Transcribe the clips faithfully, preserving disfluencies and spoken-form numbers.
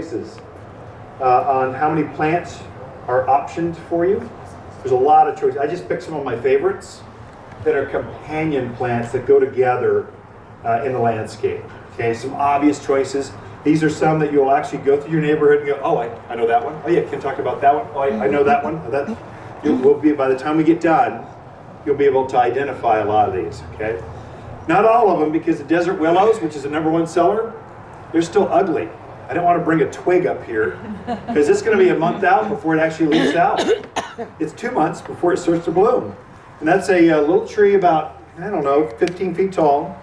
choices uh, on how many plants are optioned for you. There's a lot of choices. I just picked some of my favorites that are companion plants that go together uh, in the landscape. Okay, some obvious choices. These are some that you'll actually go through your neighborhood and go, oh, I, I know that one. Oh yeah, Ken talked about that one. Oh, I, I know that one. That you'll, we'll be, by the time we get done, you'll be able to identify a lot of these. Okay, not all of them, because the desert willows, which is the number one seller, they're still ugly. I don't want to bring a twig up here because it's going to be a month out before it actually leaves out. It's two months before it starts to bloom, and that's a, a little tree about, I don't know, fifteen feet tall,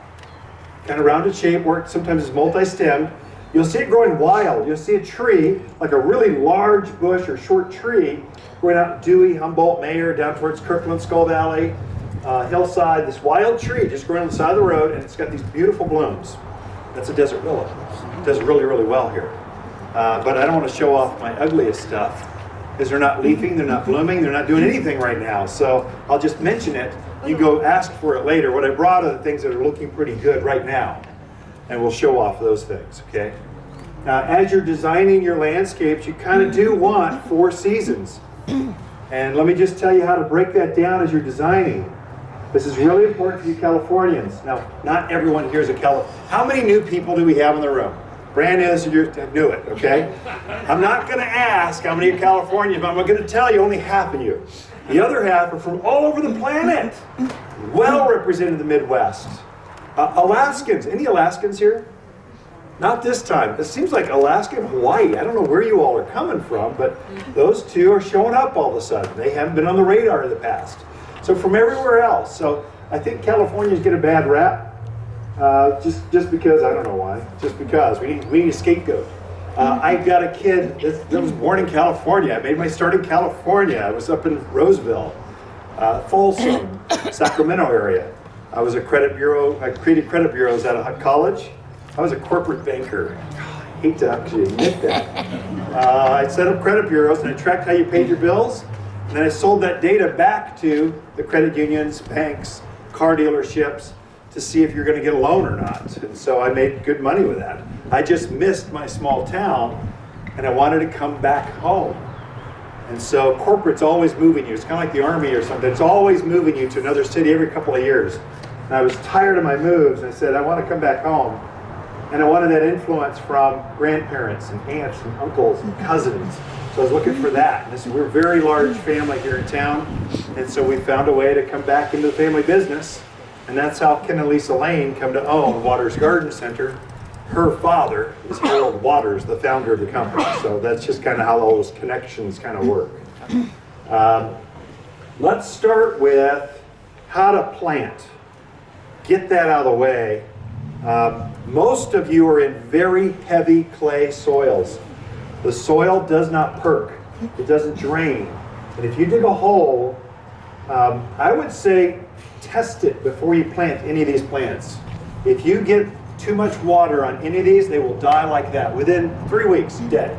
kind of rounded shape. Work sometimes it's multi-stemmed. You'll see it growing wild. You'll see a tree, like a really large bush or short tree, growing out Dewey, Humboldt, Mayer, down towards Kirkland, Skull Valley, uh, hillside. This wild tree just growing on the side of the road, and it's got these beautiful blooms. That's a desert willow. It does really, really well here. Uh, but I don't want to show off my ugliest stuff, because they're not leafing, they're not blooming, they're not doing anything right now. So I'll just mention it. You go ask for it later. What I brought are the things that are looking pretty good right now, and we'll show off those things, okay? Now, as you're designing your landscapes, you kind of do want four seasons. And let me just tell you how to break that down as you're designing. This is really important for you Californians. Now, not everyone here is a Californian. How many new people do we have in the room? Brand new, so you knew it, okay? I'm not gonna ask how many are Californians, but I'm gonna tell you only half of you. The other half are from all over the planet. Well represented in the Midwest. Uh, Alaskans, any Alaskans here? Not this time. It seems like Alaska and Hawaii. I don't know where you all are coming from, but those two are showing up all of a sudden. They haven't been on the radar in the past. So from everywhere else. So I think Californians get a bad rap, uh, just, just because, I don't know why, just because. We need, we need a scapegoat. Uh, I got a kid that, that was born in California. I made my start in California. I was up in Roseville, uh, Folsom, Sacramento area. I was a credit bureau, I created credit bureaus out of college. I was a corporate banker. I hate to actually admit that. Uh, I set up credit bureaus and I tracked how you paid your bills. And then I sold that data back to the credit unions, banks, car dealerships to see if you're gonna get a loan or not. And so I made good money with that. I just missed my small town and I wanted to come back home. And so corporate's always moving you. It's kind of like the army or something. It's always moving you to another city every couple of years. And I was tired of my moves, and I said, I want to come back home. And I wanted that influence from grandparents and aunts and uncles and cousins. So I was looking for that. And this, we're a very large family here in town. And so we found a way to come back into the family business. And that's how Ken and Lisa Lane come to own Watters Garden Center. Her father is Harold Watters, the founder of the company. So that's just kind of how all those connections kind of work. Um, let's start with how to plant. Get that out of the way. Um, most of you are in very heavy clay soils. The soil does not perk, it doesn't drain. And if you dig a hole, um, I would say test it before you plant any of these plants. If you get too much water on any of these, they will die like that. Within three weeks, dead.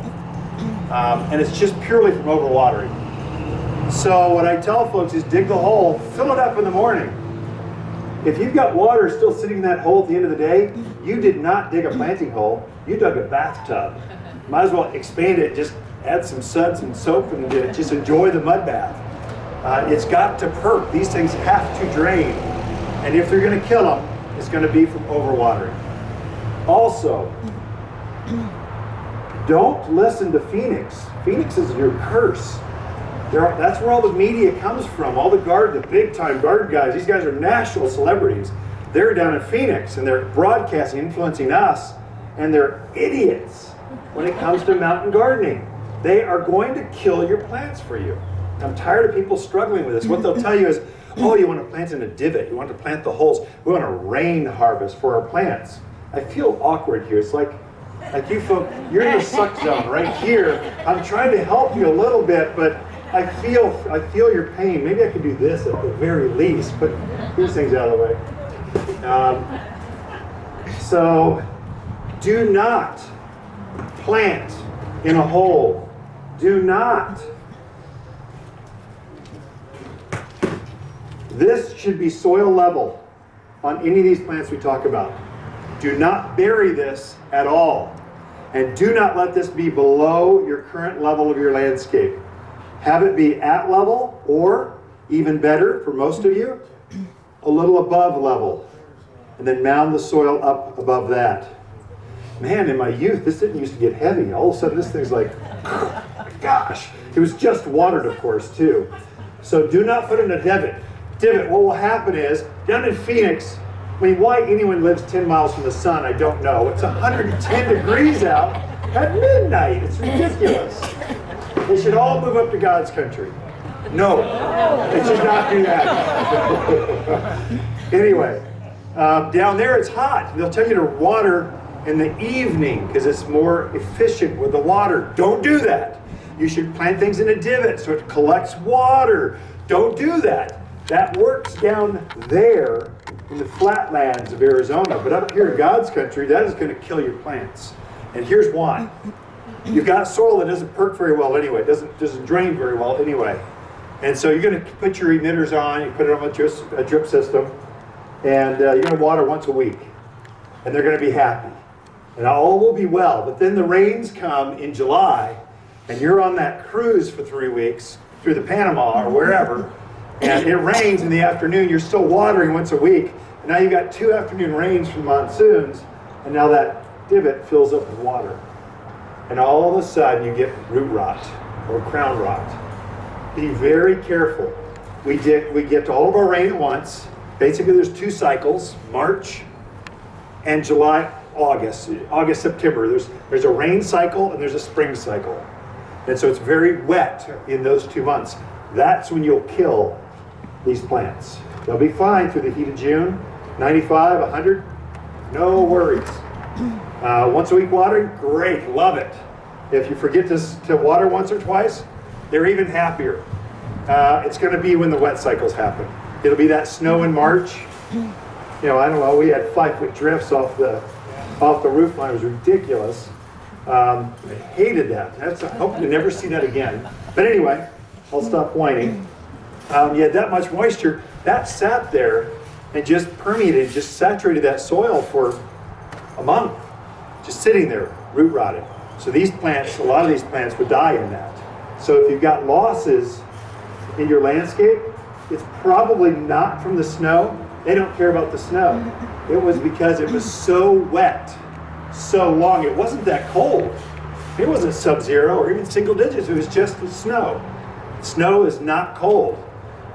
Um, and it's just purely from overwatering. So what I tell folks is dig the hole, fill it up in the morning. If you've got water still sitting in that hole at the end of the day, you did not dig a planting hole, you dug a bathtub. Might as well expand it, just add some suds and soap and just enjoy the mud bath. Uh, it's got to perk. These things have to drain. And if they're gonna kill them, it's gonna be from overwatering. Also, don't listen to Phoenix. Phoenix is your curse. There are, that's where all the media comes from. All the garden, the big time garden guys, these guys are national celebrities. They're down in Phoenix and they're broadcasting, influencing us, and they're idiots when it comes to mountain gardening. They are going to kill your plants for you. I'm tired of people struggling with this. What they'll tell you is, oh, you want to plant in a divot, you want to plant the holes, we want a rain harvest for our plants. I feel awkward here. It's like, like you folks, you're in the suck zone right here. I'm trying to help you a little bit, but I feel, I feel your pain. Maybe I could do this at the very least, but these things out of the way. Um, so do not plant in a hole. Do not. This should be soil level on any of these plants we talk about. Do not bury this at all. and do not let this be below your current level of your landscape. Have it be at level, or even better for most of you, a little above level, and then mound the soil up above that. Man, in my youth, this didn't used to get heavy. All of a sudden, this thing's like, gosh. It was just watered, of course, too. So do not put in a divot. Divot, what will happen is, down in Phoenix, I mean, why anyone lives ten miles from the sun, I don't know. It's one hundred ten degrees out at midnight. It's ridiculous. They should all move up to God's country. No, they should not do that. Anyway, uh, down there it's hot. They'll tell you to water in the evening because it's more efficient with the water. Don't do that. You should plant things in a divot so it collects water. Don't do that. That works down there in the flatlands of Arizona. But up here in God's country, that is going to kill your plants. And here's why. You've got soil that doesn't perk very well anyway. It doesn't, doesn't drain very well anyway. And so you're going to put your emitters on. You put it on a drip, a drip system. And uh, you're going to water once a week. And they're going to be happy. And all will be well. But then the rains come in July. And you're on that cruise for three weeks through the Panama or wherever, and it rains in the afternoon, you're still watering once a week, and now you've got two afternoon rains from monsoons, and now that divot fills up with water. And all of a sudden you get root rot or crown rot. Be very careful. We, did, we get to all of our rain at once. Basically there's two cycles, March and July, August, August, September. There's, there's a rain cycle and there's a spring cycle. And so it's very wet in those two months. That's when you'll kill these plants. They'll be fine through the heat of June, ninety-five, one hundred, no worries. Uh, once a week watering, great, love it. If you forget to, to water once or twice, they're even happier. Uh, it's gonna be when the wet cycles happen. It'll be that snow in March. You know, I don't know, we had five foot drifts off the, off the roof line, it was ridiculous. Um, I hated that. That's, I hope to never see that again. But anyway, I'll stop whining. Um, you had that much moisture, that sat there and just permeated, just saturated that soil for a month. Just sitting there, root rotted. So these plants, a lot of these plants would die in that. So if you've got losses in your landscape, it's probably not from the snow. They don't care about the snow. It was because it was so wet. So long. It wasn't that cold. It wasn't sub-zero or even single digits. It was just the snow. Snow is not cold.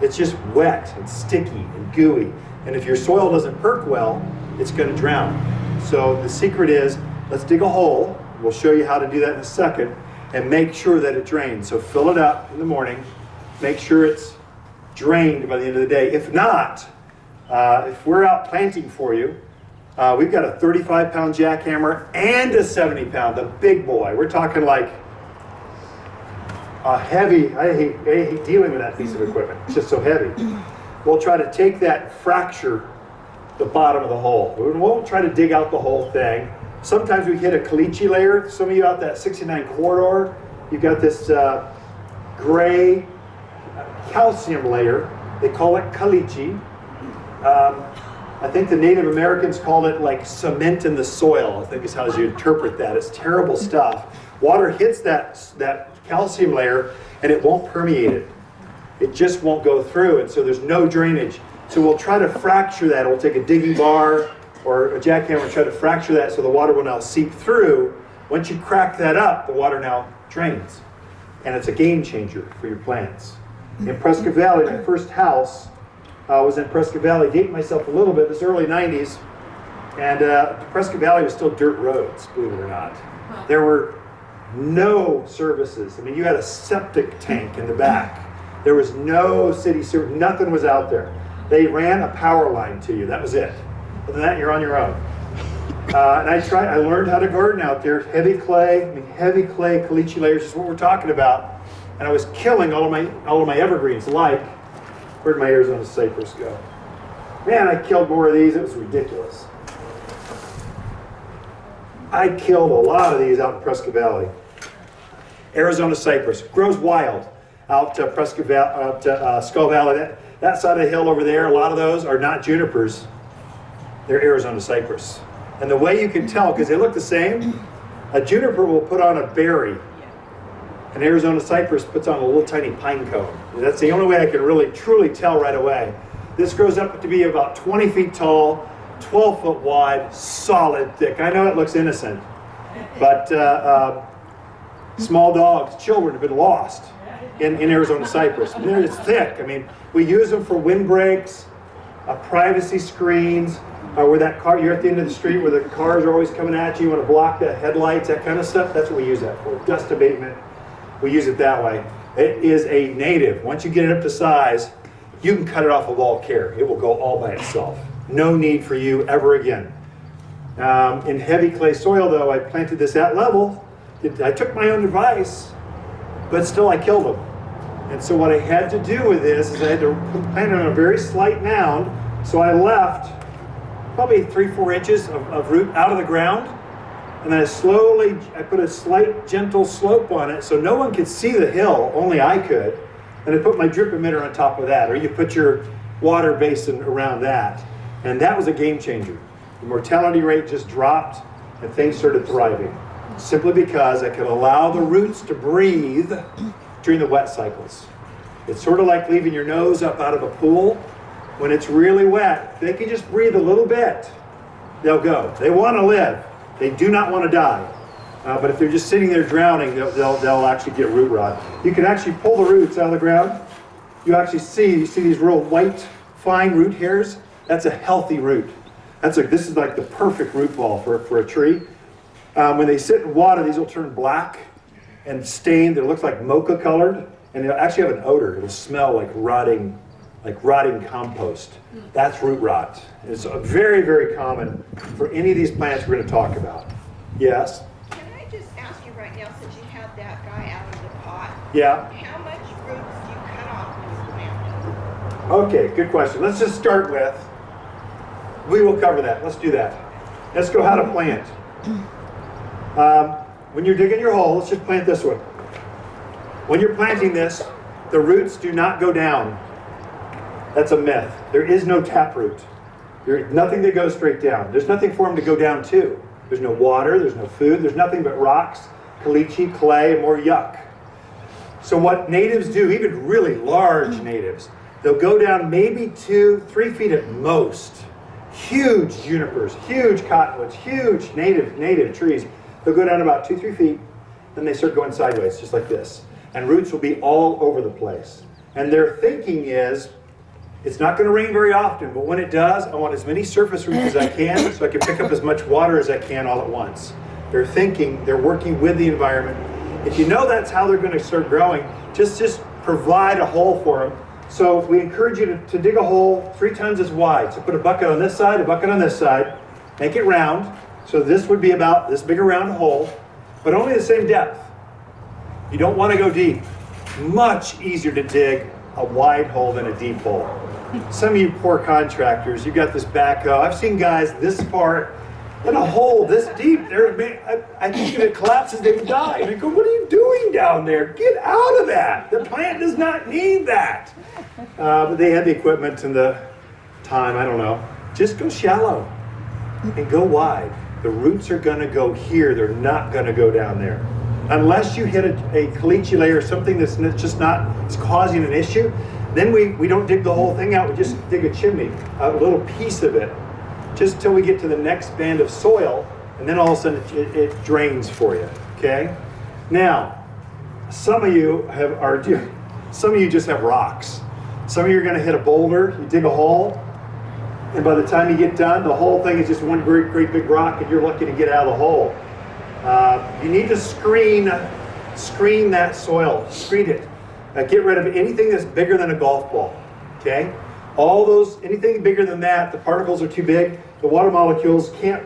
It's just wet and sticky and gooey. And if your soil doesn't perk well, it's going to drown. So the secret is, let's dig a hole. We'll show you how to do that in a second. And make sure that it drains. So fill it up in the morning. Make sure it's drained by the end of the day. If not, uh, if we're out planting for you, Uh, we've got a thirty-five pound jackhammer and a seventy pound, the big boy. We're talking like a heavy, I hate, I hate dealing with that piece of equipment. It's just so heavy. We'll try to take that, fracture the bottom of the hole. We won't try to dig out the whole thing. Sometimes we hit a caliche layer. Some of you out that sixty-nine corridor, you've got this uh, gray calcium layer. They call it caliche. Um, I think the Native Americans called it like cement in the soil, I think is how you interpret that. It's terrible stuff. Water hits that, that calcium layer and it won't permeate it. It just won't go through, and so there's no drainage. So we'll try to fracture that. We'll take a digging bar or a jackhammer and try to fracture that so the water will now seep through. Once you crack that up, the water now drains. And it's a game changer for your plants. In Prescott Valley, my first house, I uh, was in Prescott Valley, dating myself a little bit, this early nineties, and uh, Prescott Valley was still dirt roads, believe it or not. There were no services. I mean, you had a septic tank in the back. There was no city sewer, nothing was out there. They ran a power line to you, that was it. Other than that, you're on your own. Uh, and I tried, I learned how to garden out there, heavy clay, I mean, heavy clay, caliche layers is what we're talking about. And I was killing all of my, all of my evergreens, like, where'd my Arizona cypress go? Man, I killed more of these. It was ridiculous. I killed a lot of these out in Prescott Valley. Arizona cypress grows wild out to Prescott Valley, out to uh, Skull Valley. That, that side of the hill over there, a lot of those are not junipers. They're Arizona cypress. And the way you can tell, because they look the same, A juniper will put on a berry. An Arizona cypress puts on a little tiny pine cone. That's the only way I can really truly tell right away. This grows up to be about twenty feet tall, twelve foot wide, solid thick. I know it looks innocent, but uh, uh, small dogs, children have been lost in, in Arizona cypress. And it's thick. I mean, we use them for windbreaks, uh, privacy screens, uh, where that car, you're at the end of the street where the cars are always coming at you, you want to block the headlights, that kind of stuff. That's what we use that for, dust abatement. We use it that way. It is a native. Once you get it up to size, you can cut it off with all care. It will go all by itself. No need for you ever again. Um, in heavy clay soil, though, I planted this at level. It, I took my own advice, but still I killed them. And so what I had to do with this is I had to plant it on a very slight mound. So I left probably three, four inches of, of root out of the ground. And then I slowly, I put a slight gentle slope on it so no one could see the hill, only I could. And I put my drip emitter on top of that, or you put your water basin around that. And that was a game changer. The mortality rate just dropped and things started thriving, simply because I could allow the roots to breathe during the wet cycles. It's sort of like leaving your nose up out of a pool. When it's really wet, they can just breathe a little bit. They'll go. They want to live. They do not want to die, uh, but if they're just sitting there drowning, they'll, they'll, they'll actually get root rot. You can actually pull the roots out of the ground. You actually see, you see these real white, fine root hairs? That's a healthy root. That's a, this is like the perfect root ball for, for a tree. Um, when they sit in water, these will turn black and stained. They look like mocha colored, and they'll actually have an odor. It'll smell like rotting, like rotting compost. That's root rot. It's very, very common for any of these plants we're going to talk about. Yes? Can I just ask you right now, since you had that guy out of the pot, yeah. How much roots do you cut off when you plant? Okay, good question. Let's just start with, we will cover that. Let's do that. Let's go how to plant. Um, when you're digging your hole, let's just plant this one. When you're planting this, the roots do not go down. That's a myth. There is no taproot. There's nothing that goes straight down. There's nothing for them to go down to. There's no water, there's no food, there's nothing but rocks, caliche, clay, and more yuck. So what natives do, even really large natives, they'll go down maybe two, three feet at most. Huge junipers, huge cottonwoods, huge native, native trees. They'll go down about two, three feet, then they start going sideways, just like this. And roots will be all over the place. And their thinking is, it's not going to rain very often, but when it does, I want as many surface roots as I can so I can pick up as much water as I can all at once. They're thinking, they're working with the environment. If you know that's how they're going to start growing, just, just provide a hole for them. So we encourage you to, to dig a hole three times as wide. So put a bucket on this side, a bucket on this side, make it round. So this would be about this big a round hole, but only the same depth. You don't want to go deep. Much easier to dig a wide hole than a deep hole. Some of you poor contractors, you got this backhoe. I've seen guys this far in a hole this deep. There, I, I think if it collapses, they would die. And I go, what are you doing down there? Get out of that. The plant does not need that. Uh, but they had the equipment and the time, I don't know. Just go shallow and go wide. The roots are going to go here. They're not going to go down there. Unless you hit a, a caliche layer or something that's just not it's causing an issue. Then we, we don't dig the whole thing out, we just dig a chimney, a little piece of it, just till we get to the next band of soil, and then all of a sudden it, it, it drains for you, okay? Now, some of you have are, some of you just have rocks. Some of you are gonna hit a boulder, you dig a hole, and by the time you get done, the whole thing is just one great, great big rock, and you're lucky to get out of the hole. Uh, you need to screen, screen that soil, screen it. Uh, get rid of anything that's bigger than a golf ball, okay? All those, anything bigger than that, the particles are too big, the water molecules can't,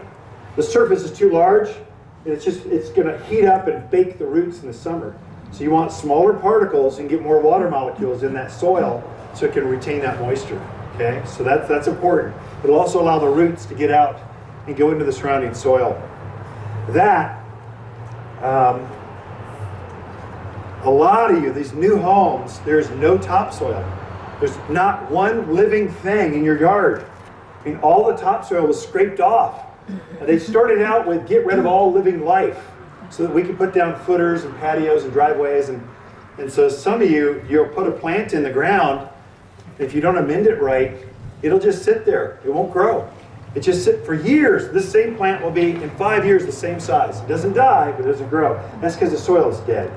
the surface is too large, and it's just, it's gonna heat up and bake the roots in the summer. So you want smaller particles and get more water molecules in that soil so it can retain that moisture, okay? So that's, that's important. It'll also allow the roots to get out and go into the surrounding soil. That, um, a lot of you, these new homes, there's no topsoil. There's not one living thing in your yard. I mean, all the topsoil was scraped off. They started out with get rid of all living life. so that we can put down footers and patios and driveways. And, and so some of you, you'll put a plant in the ground. If you don't amend it right, it'll just sit there. It won't grow. It just sit for years. This same plant will be, in five years, the same size. It doesn't die, but it doesn't grow. That's because the soil is dead.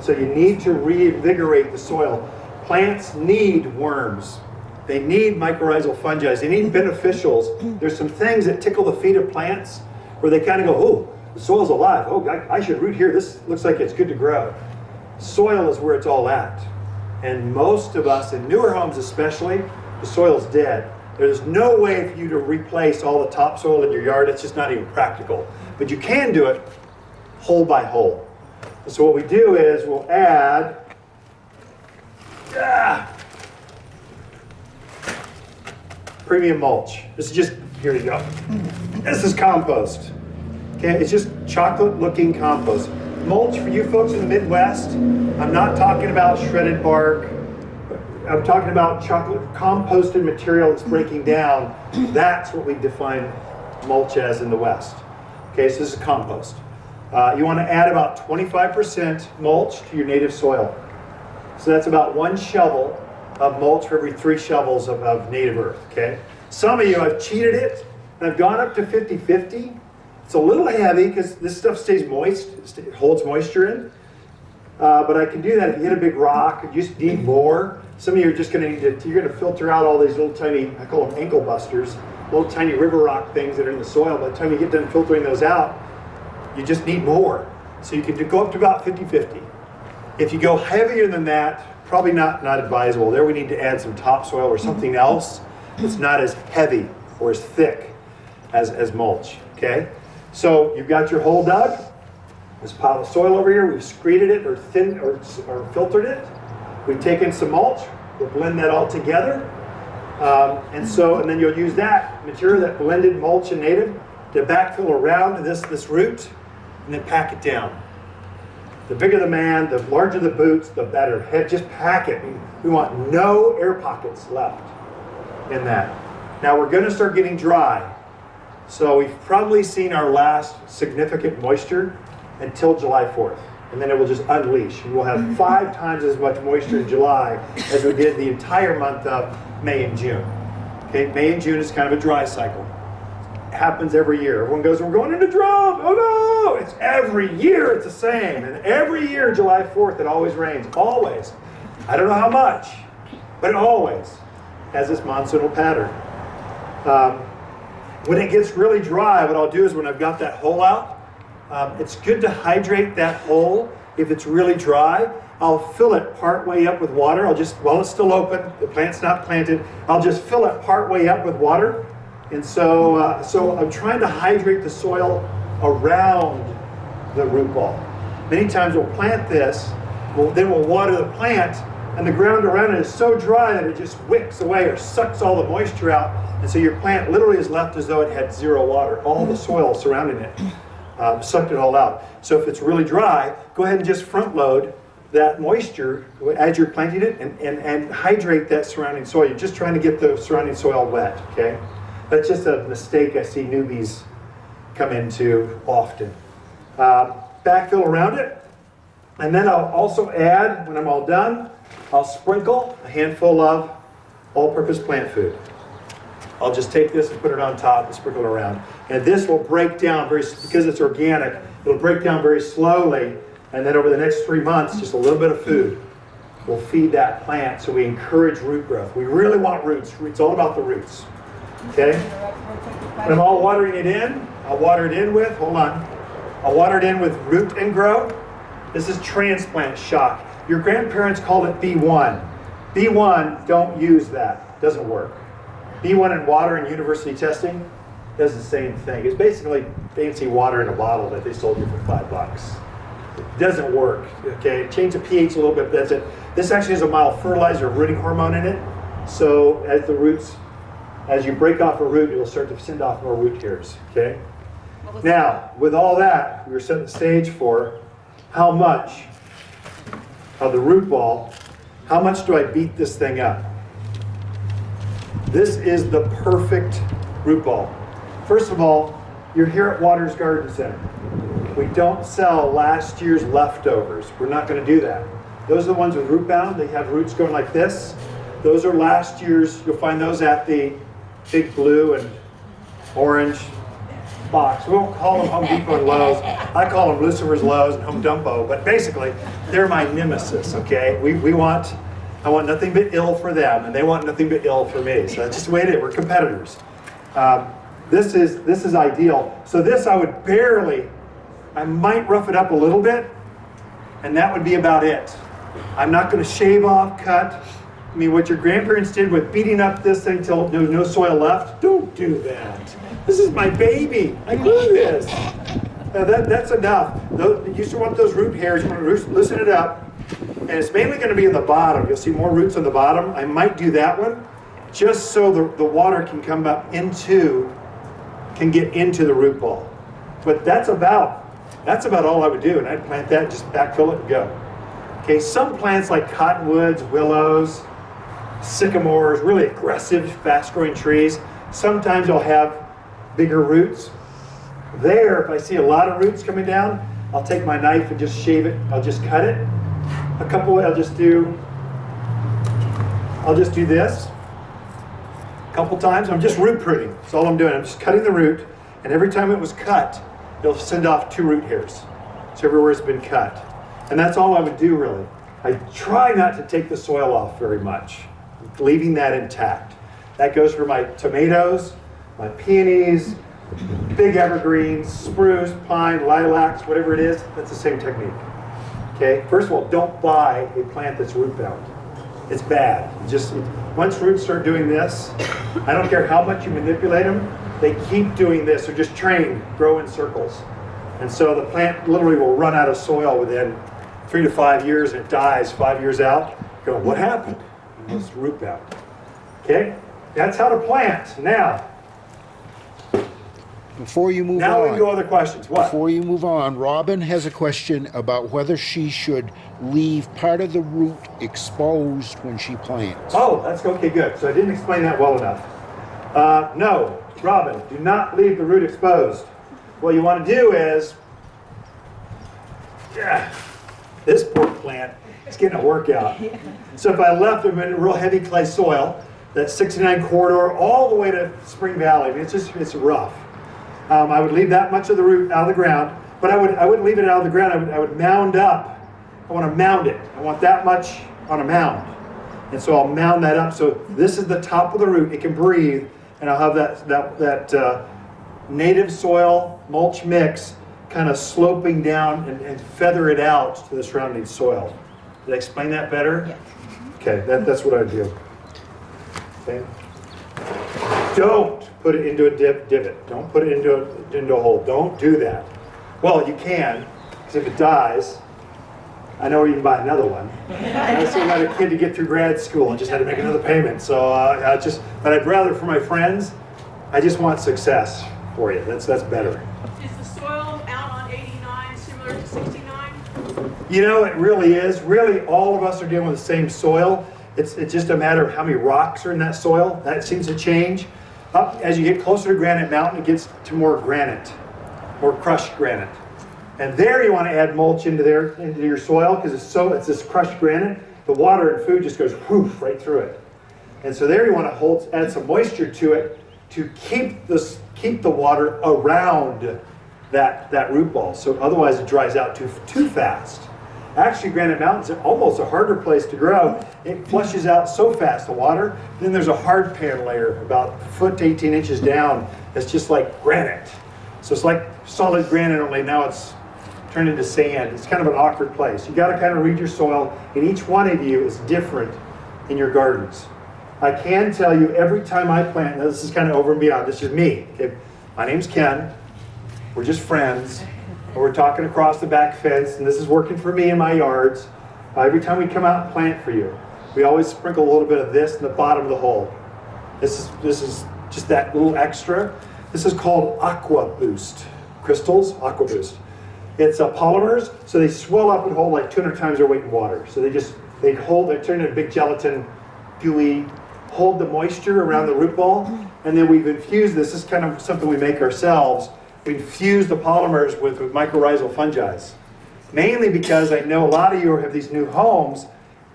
So you need to reinvigorate the soil. Plants need worms. They need mycorrhizal fungi. They need beneficials. There's some things that tickle the feet of plants where they kind of go, oh, the soil's alive. Oh, I, I should root here. This looks like it's good to grow. Soil is where it's all at. And most of us, in newer homes especially, the soil's dead. There's no way for you to replace all the topsoil in your yard. It's just not even practical. But you can do it hole by hole. So what we do is we'll add, ah, premium mulch. This is just, here you go. This is compost. Okay, it's just chocolate looking compost. Mulch for you folks in the Midwest, I'm not talking about shredded bark. I'm talking about chocolate composted material that's breaking down. That's what we define mulch as in the West. Okay, so this is compost. Uh, you want to add about twenty-five percent mulch to your native soil. So that's about one shovel of mulch for every three shovels of, of native earth, okay? Some of you have cheated it, and I've gone up to fifty fifty. It's a little heavy because this stuff stays moist, it holds moisture in. Uh, but I can do that if you hit a big rock, or use deep bore. Some of you are just gonna need to, you're gonna filter out all these little tiny, I call them ankle busters, little tiny river rock things that are in the soil. By the time you get done filtering those out, you just need more. So you can go up to about fifty fifty. If you go heavier than that, probably not, not advisable. There we need to add some topsoil or something else that's not as heavy or as thick as, as mulch, okay? So you've got your hole dug, this pile of soil over here, we've screeded it or thinned or, or filtered it. We've taken some mulch, we'll blend that all together. Um, and so, and then you'll use that material, that blended mulch and native, to backfill around this, this root and then pack it down. The bigger the man, the larger the boots, the better. Head, just pack it. We want no air pockets left in that. Now we're gonna start getting dry. So we've probably seen our last significant moisture until July fourth. And then it will just unleash. And we'll have five times as much moisture in July as we did the entire month of May and June. Okay, May and June is kind of a dry cycle. Happens every year. Everyone goes, we're going into drought. Oh no! It's every year it's the same. And every year, July fourth, it always rains. Always. I don't know how much, but it always has this monsoonal pattern. Um, when it gets really dry, what I'll do is when I've got that hole out, um, it's good to hydrate that hole if it's really dry. I'll fill it part way up with water. I'll just, while it's still open, the plant's not planted, I'll just fill it part way up with water. And so, uh, so I'm trying to hydrate the soil around the root ball. Many times we'll plant this, we'll, then we'll water the plant, and the ground around it is so dry that it just wicks away or sucks all the moisture out. And so your plant literally is left as though it had zero water. All the soil surrounding it uh, sucked it all out. So if it's really dry, go ahead and just front load that moisture as you're planting it and, and, and hydrate that surrounding soil. You're just trying to get the surrounding soil wet, okay? That's just a mistake I see newbies come into often. Uh, backfill around it, and then I'll also add, when I'm all done, I'll sprinkle a handful of all-purpose plant food. I'll just take this and put it on top and sprinkle it around. And this will break down, very, because it's organic, it'll break down very slowly, and then over the next three months, just a little bit of food will feed that plant, so we encourage root growth. We really want roots. It's all about the roots. Okay, when I'm all watering it in, I'll water it in with, hold on, I'll water it in with root and grow. This is transplant shock. Your grandparents called it B one. B one, don't use that, doesn't work. B one in water and university testing does the same thing. It's basically fancy water in a bottle that they sold you for five bucks. It doesn't work, okay? Change the pH a little bit, that's it. This actually has a mild fertilizer, rooting hormone in it, so as the roots, as you break off a root, it'll start to send off more root hairs, okay? Now, with all that, we were setting the stage for how much of the root ball, how much do I beat this thing up? This is the perfect root ball. First of all, you're here at Watters Garden Center. We don't sell last year's leftovers. We're not going to do that. Those are the ones with root bound. They have roots going like this. Those are last year's. You'll find those at the big blue and orange box. We won't call them Home Depot and Lowe's. I call them Lucifer's Lowe's and Home Dumpo, but basically they're my nemesis, okay? We, we want, I want nothing but ill for them, and they want nothing but ill for me. So that's just the way it is. We're competitors. Um, this is, this is ideal. So this I would barely, I might rough it up a little bit, and that would be about it. I'm not gonna shave off, cut. I mean, what your grandparents did with beating up this thing till there was no soil left, don't do that. This is my baby. I do this. Now that, that's enough. Those, you used to want those root hairs. You want to loosen it up. And it's mainly going to be in the bottom. You'll see more roots on the bottom. I might do that one just so the, the water can come up into, can get into the root ball. But that's about, that's about all I would do. And I'd plant that, just backfill it and go. Okay, some plants like cottonwoods, willows, sycamores, really aggressive, fast-growing trees, sometimes they'll have bigger roots. There, if I see a lot of roots coming down, I'll take my knife and just shave it. I'll just cut it. A couple, I'll just do, I'll just do this a couple times. I'm just root pruning. That's all I'm doing. I'm just cutting the root, and every time it was cut, it'll send off two root hairs. So everywhere it's been cut. And that's all I would do, really. I try not to take the soil off very much, leaving that intact. That goes for my tomatoes, my peonies, big evergreens, spruce, pine, lilacs, whatever it is, that's the same technique. Okay, first of all, don't buy a plant that's root bound. It's bad. Just once roots start doing this, I don't care how much you manipulate them, they keep doing this. They're just trained, grow in circles. And so the plant literally will run out of soil within three to five years and it dies five years out. You go, what happened? It's root bound. Okay, that's how to plant. Now, Before you move now on, now we go other questions. What? Before you move on, Robin has a question about whether she should leave part of the root exposed when she plants. Oh, that's okay, good. So I didn't explain that well enough. Uh, no, Robin, do not leave the root exposed. What you want to do is, yeah, this poor plant is getting a workout. Yeah. So if I left them in real heavy clay soil, that sixty-nine corridor all the way to Spring Valley, I mean, it's just, it's rough. Um, I would leave that much of the root out of the ground, but I would, I wouldn't leave it out of the ground. I would, I would mound up. I want to mound it. I want that much on a mound. And so I'll mound that up. So this is the top of the root. It can breathe, and I'll have that, that, that uh, native soil mulch mix kind of sloping down and, and feather it out to the surrounding soil. Did I explain that better? Yes. Okay, that, that's what I do. Okay. Don't put it into a div divot. Don't put it into a, into a hole. Don't do that. Well, you can, because if it dies, I know where you can buy another one. I still got a kid to get through grad school and just had to make another payment. So uh, I just, but I'd rather for my friends, I just want success for you. That's that's better. Is the soil out on eighty-nine similar to sixty-nine? You know, it really is. Really, all of us are dealing with the same soil. It's, it's just a matter of how many rocks are in that soil. That seems to change. Up, as you get closer to Granite Mountain, it gets to more granite, more crushed granite. And there you want to add mulch into there, into your soil, because it's so, it's this crushed granite. The water and food just goes whoof right through it. And so there you want to hold, add some moisture to it to keep this, keep the water around that, that root ball. So otherwise it dries out too, too fast. Actually, Granite Mountain's almost a harder place to grow. It flushes out so fast, the water. Then there's a hard pan layer about a foot to eighteen inches down that's just like granite. So it's like solid granite, only now it's turned into sand. It's kind of an awkward place. You gotta kind of read your soil, and each one of you is different in your gardens. I can tell you every time I plant, now this is kind of over and beyond, this is me. Okay. My name's Ken, we're just friends. We're talking across the back fence, and this is working for me in my yards. Uh, every time we come out and plant for you, we always sprinkle a little bit of this in the bottom of the hole. This is, this is just that little extra. This is called Aqua Boost. Crystals, Aqua Boost. It's uh, polymers, so they swell up and hold like two hundred times their weight in water. So they just, they hold, they turn into a big gelatin, gooey, hold the moisture around the root ball, and then we've infused this. This is kind of something we make ourselves we fuse the polymers with, with mycorrhizal fungi. Mainly because I know a lot of you have these new homes,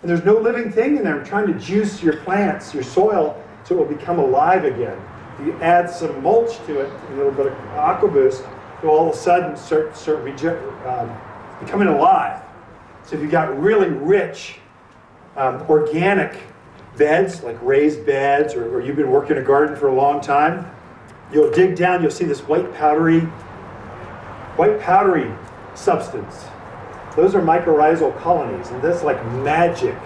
and there's no living thing in there. I'm trying to juice your plants, your soil, so it will become alive again. You add some mulch to it, a little bit of Aqua Boost, you'll all of a sudden start, start um, becoming alive. So if you've got really rich um, organic beds, like raised beds, or, or you've been working a garden for a long time, you'll dig down, you'll see this white powdery, white powdery substance. Those are mycorrhizal colonies, and that's like magic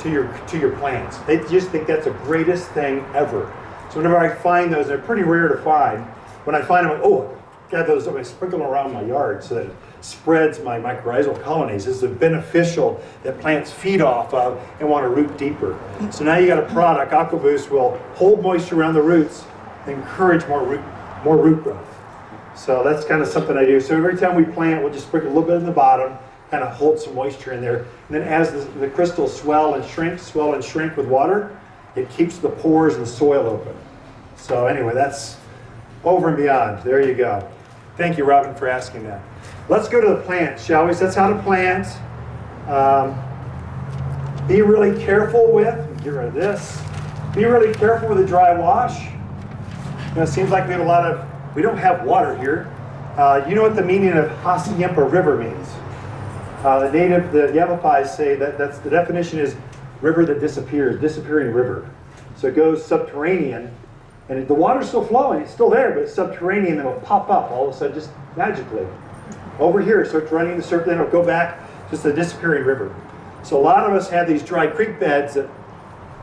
to your, to your plants. They just think that's the greatest thing ever. So whenever I find those, they're pretty rare to find. When I find them, I'm like, oh, got those, I sprinkle them around my yard so that it spreads my mycorrhizal colonies. This is beneficial that plants feed off of and want to root deeper. So now you got a product, Aqua Boost will hold moisture around the roots and encourage more root, more root growth. So that's kind of something I do. So every time we plant, we'll just sprinkle a little bit in the bottom, kind of hold some moisture in there. And then as the, the crystals swell and shrink, swell and shrink with water, it keeps the pores and the soil open. So anyway, that's over and beyond. There you go. Thank you, Robin, for asking that. Let's go to the plant, shall we? So that's how to plant. Um, be really careful with, get rid of this. Be really careful with the dry wash. You know, it seems like we have a lot of, we don't have water here. Uh, you know what the meaning of Hassayampa River means? Uh, the native, the Yavapai say that that's, the definition is river that disappears, disappearing river. So it goes subterranean, and the water's still flowing, it's still there, but it's subterranean, and it'll pop up all of a sudden just magically. Over here, it starts running the surface, then it'll go back, just a disappearing river. So a lot of us have these dry creek beds that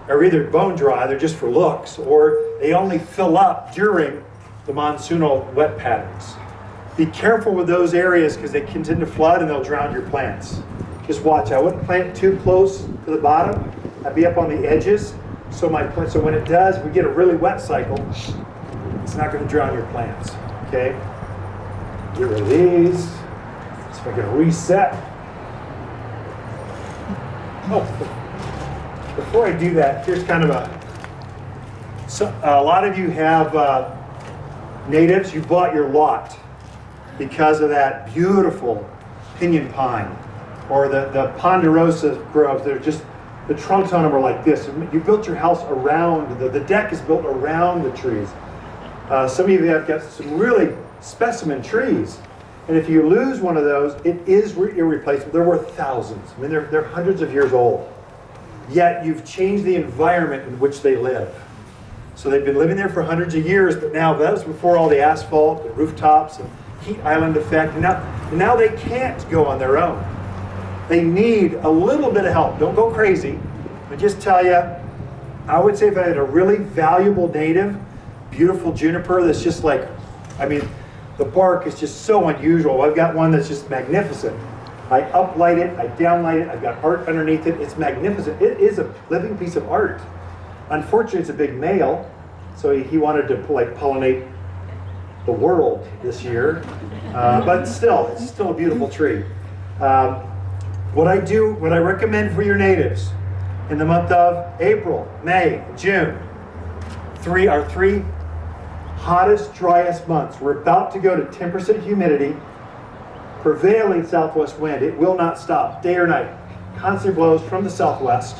are either bone dry, they're just for looks, or they only fill up during the monsoonal wet patterns. Be careful with those areas because they can tend to flood and they'll drown your plants. Just watch. I wouldn't plant too close to the bottom. I'd be up on the edges. So my plant, so when it does, we get a really wet cycle, it's not going to drown your plants. Okay? Get rid of these. So we're going to reset. Oh, before I do that, here's kind of a, so a lot of you have uh, natives, you bought your lot because of that beautiful pinyon pine or the, the ponderosa groves. They're just, the trunks on them are like this. You built your house around, the, the deck is built around the trees. Uh, some of you have got some really specimen trees. And if you lose one of those, it is irreplaceable. They're worth thousands. I mean, they're, they're hundreds of years old. Yet you've changed the environment in which they live. So they've been living there for hundreds of years, but now that was before all the asphalt, the rooftops, and heat island effect. And now, and now they can't go on their own. They need a little bit of help. Don't go crazy. But just tell you, I would say if I had a really valuable native, beautiful juniper that's just like, I mean, the bark is just so unusual. I've got one that's just magnificent. I uplight it, I downlight it, I've got art underneath it. It's magnificent. It is a living piece of art. Unfortunately, it's a big male, so he, he wanted to like pollinate the world this year. Uh, but still, it's still a beautiful tree. Um, What I do, what I recommend for your natives in the month of April, May, June, three are three hottest, driest months. We're about to go to ten percent humidity, prevailing southwest wind. It will not stop, day or night. Constant blows from the southwest,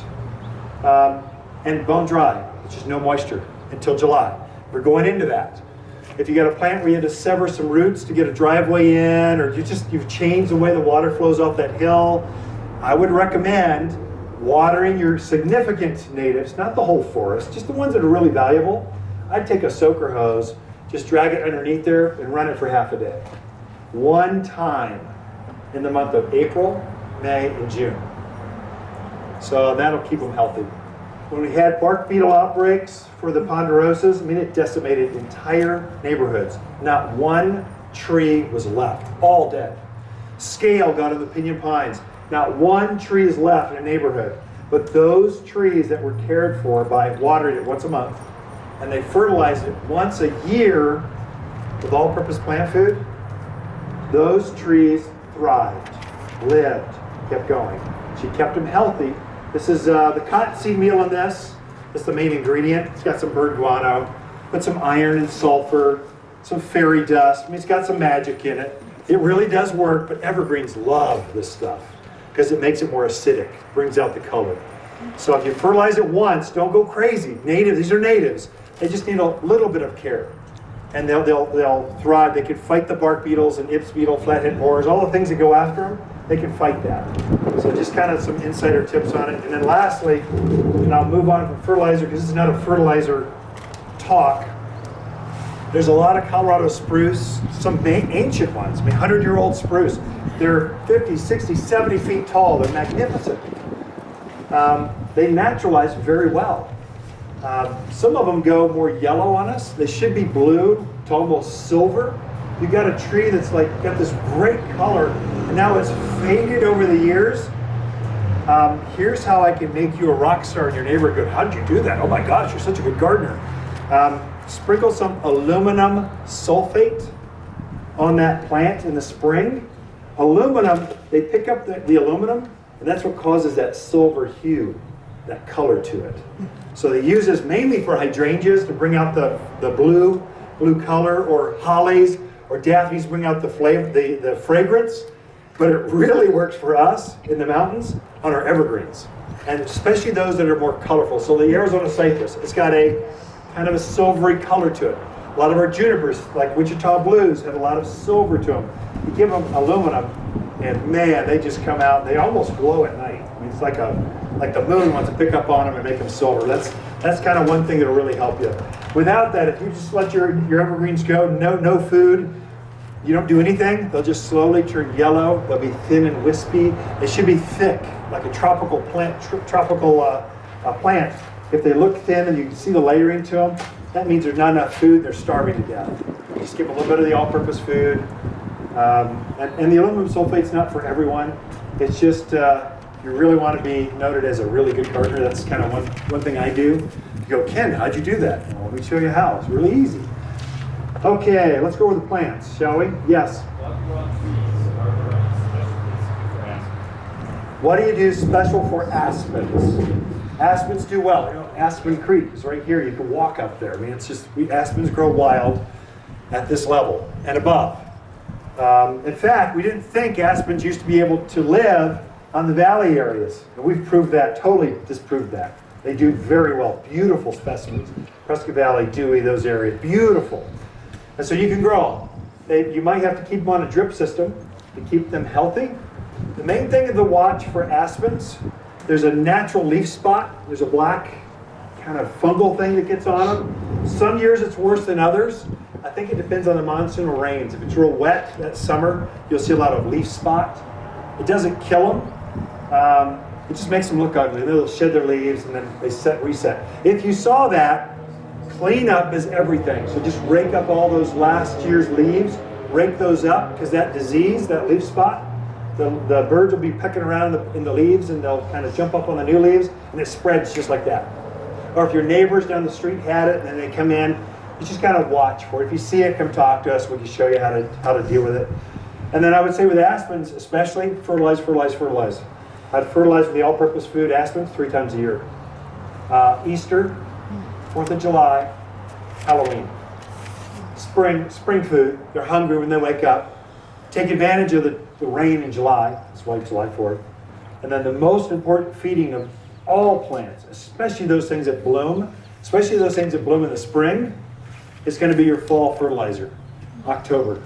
um, and bone dry, which is no moisture until July. We're going into that. If you got a plant where you had to sever some roots to get a driveway in, or you just, you've changed the way the water flows off that hill, I would recommend watering your significant natives, not the whole forest, just the ones that are really valuable. I'd take a soaker hose, just drag it underneath there and run it for half a day. One time in the month of April, May, and June. So that'll keep them healthy. When we had bark beetle outbreaks for the ponderosas, I mean, it decimated entire neighborhoods. Not one tree was left, all dead. Scale got in the pinyon pines. Not one tree is left in a neighborhood. But those trees that were cared for by watering it once a month, and they fertilized it once a year with all-purpose plant food, those trees thrived, lived, kept going. She kept them healthy. This is uh, the cottonseed meal in this. It's the main ingredient. It's got some bird guano, but some iron and sulfur, some fairy dust. I mean, it's got some magic in it. It really does work, but evergreens love this stuff because it makes it more acidic, brings out the color. So if you fertilize it once, don't go crazy. Native, these are natives. They just need a little bit of care, and they'll, they'll, they'll thrive. They can fight the bark beetles and Ips beetle, flathead borers, all the things that go after them, they can fight that. So just kind of some insider tips on it. And then lastly, and I'll move on from fertilizer because this is not a fertilizer talk. There's a lot of Colorado spruce, some ancient ones, I mean hundred-year-old spruce. They're fifty, sixty, seventy feet tall. They're magnificent. Um, they naturalize very well. Uh, some of them go more yellow on us. They should be blue to almost silver. You've got a tree that's like got this great color. Now it's faded over the years. Um, here's how I can make you a rock star in your neighborhood. How'd you do that? Oh my gosh, you're such a good gardener. Um, sprinkle some aluminum sulfate on that plant in the spring. Aluminum, they pick up the, the aluminum, and that's what causes that silver hue, that color to it. So they use this mainly for hydrangeas to bring out the, the blue, blue color, or hollies or daphnes bring out the flavor, the, the fragrance. But it really works for us in the mountains on our evergreens, and especially those that are more colorful. So the Arizona cypress, it's got a kind of a silvery color to it. A lot of our junipers, like Wichita Blues, have a lot of silver to them. You give them aluminum, and man, they just come out. They almost glow at night. I mean, it's like a like the moon wants to pick up on them and make them silver. That's that's kind of one thing that'll really help you. Without that, if you just let your your evergreens go, no no food. You don't do anything, they'll just slowly turn yellow. They'll be thin and wispy. They should be thick, like a tropical plant. Tr tropical uh, uh, plant. If they look thin and you can see the layering to them, that means there's not enough food. They're starving to death. You just give a little bit of the all-purpose food. Um, and, and the aluminum sulfate's not for everyone. It's just uh, you really want to be noted as a really good gardener. That's kind of one one thing I do. You go, Ken, how'd you do that? Well, let me show you how. It's really easy. Okay, let's go over the plants, shall we? Yes. What do you do special for aspens? Aspens do well. You know, Aspen Creek is right here. You can walk up there. I mean, it's just we aspens grow wild at this level and above. Um, in fact, we didn't think aspens used to be able to live on the valley areas, and we've proved that. Totally disproved that. They do very well. Beautiful specimens. Prescott Valley, Dewey, those areas, beautiful. And so you can grow them. You might have to keep them on a drip system to keep them healthy. The main thing to watch for aspens, there's a natural leaf spot. There's a black kind of fungal thing that gets on them. Some years it's worse than others. I think it depends on the monsoon rains. If it's real wet that summer, you'll see a lot of leaf spot. It doesn't kill them. Um, it just makes them look ugly. They'll shed their leaves and then they set, reset. If you saw that, cleanup is everything. So just rake up all those last year's leaves, rake those up, because that disease, that leaf spot, the, the birds will be pecking around in the, in the leaves, and they'll kind of jump up on the new leaves, and it spreads just like that. Or if your neighbors down the street had it and then they come in, you just kind of watch for it. If you see it, come talk to us. We can show you how to, how to deal with it. And then I would say with aspens especially, fertilize, fertilize, fertilize. I'd fertilize with the all-purpose food aspens three times a year. Uh, Easter, fourth of July, Halloween. Spring, spring food. They're hungry when they wake up. Take advantage of the, the rain in July. That's why July fourth. And then the most important feeding of all plants, especially those things that bloom, especially those things that bloom in the spring, is going to be your fall fertilizer, October.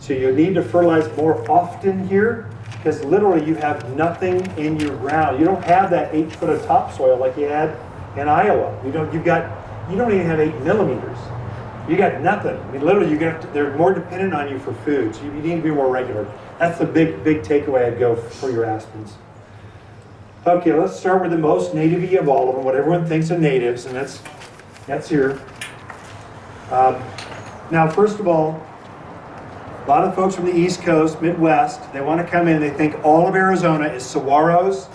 So you need to fertilize more often here because literally you have nothing in your ground. You don't have that eight foot of topsoil like you had in Iowa. You don't, you've got You don't even have eight millimeters. You got nothing. I mean, literally, you got to, they're more dependent on you for food, so you, you need to be more regular. That's the big, big takeaway I'd go for your aspens. Okay, let's start with the most native-y of all of them, what everyone thinks are natives, and that's that's here. Um, now, first of all, a lot of folks from the East Coast, Midwest, they want to come in. They think all of Arizona is saguaros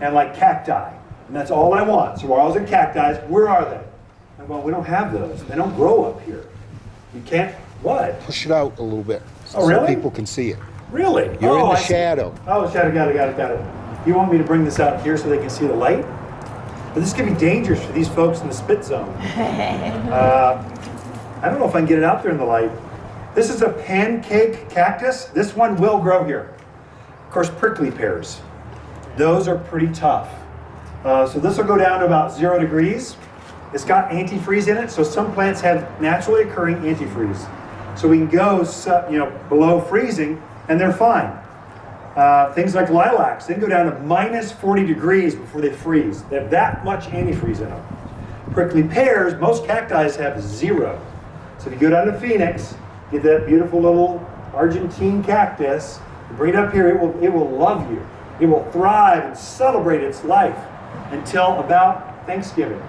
and like cacti, and that's all I want. Saguaros and cacti. Where are they? Well, we don't have those. They don't grow up here. You can't, what? Push it out a little bit. So oh, really? So people can see it. Really? You're oh, in the I shadow. See. Oh, shadow, got it, got it, got it. You want me to bring this out here so they can see the light? But this could be dangerous for these folks in the spit zone. uh, I don't know if I can get it out there in the light. This is a pancake cactus. This one will grow here. Of course, prickly pears. Those are pretty tough. Uh, so this will go down to about zero degrees. It's got antifreeze in it, so some plants have naturally occurring antifreeze. So we can go you know, below freezing, and they're fine. Uh, things like lilacs, they can go down to minus forty degrees before they freeze. They have that much antifreeze in them. Prickly pears, most cacti have zero. So if you go down to Phoenix, get that beautiful little Argentine cactus, bring it up here, it will, it will love you. It will thrive and celebrate its life until about Thanksgiving.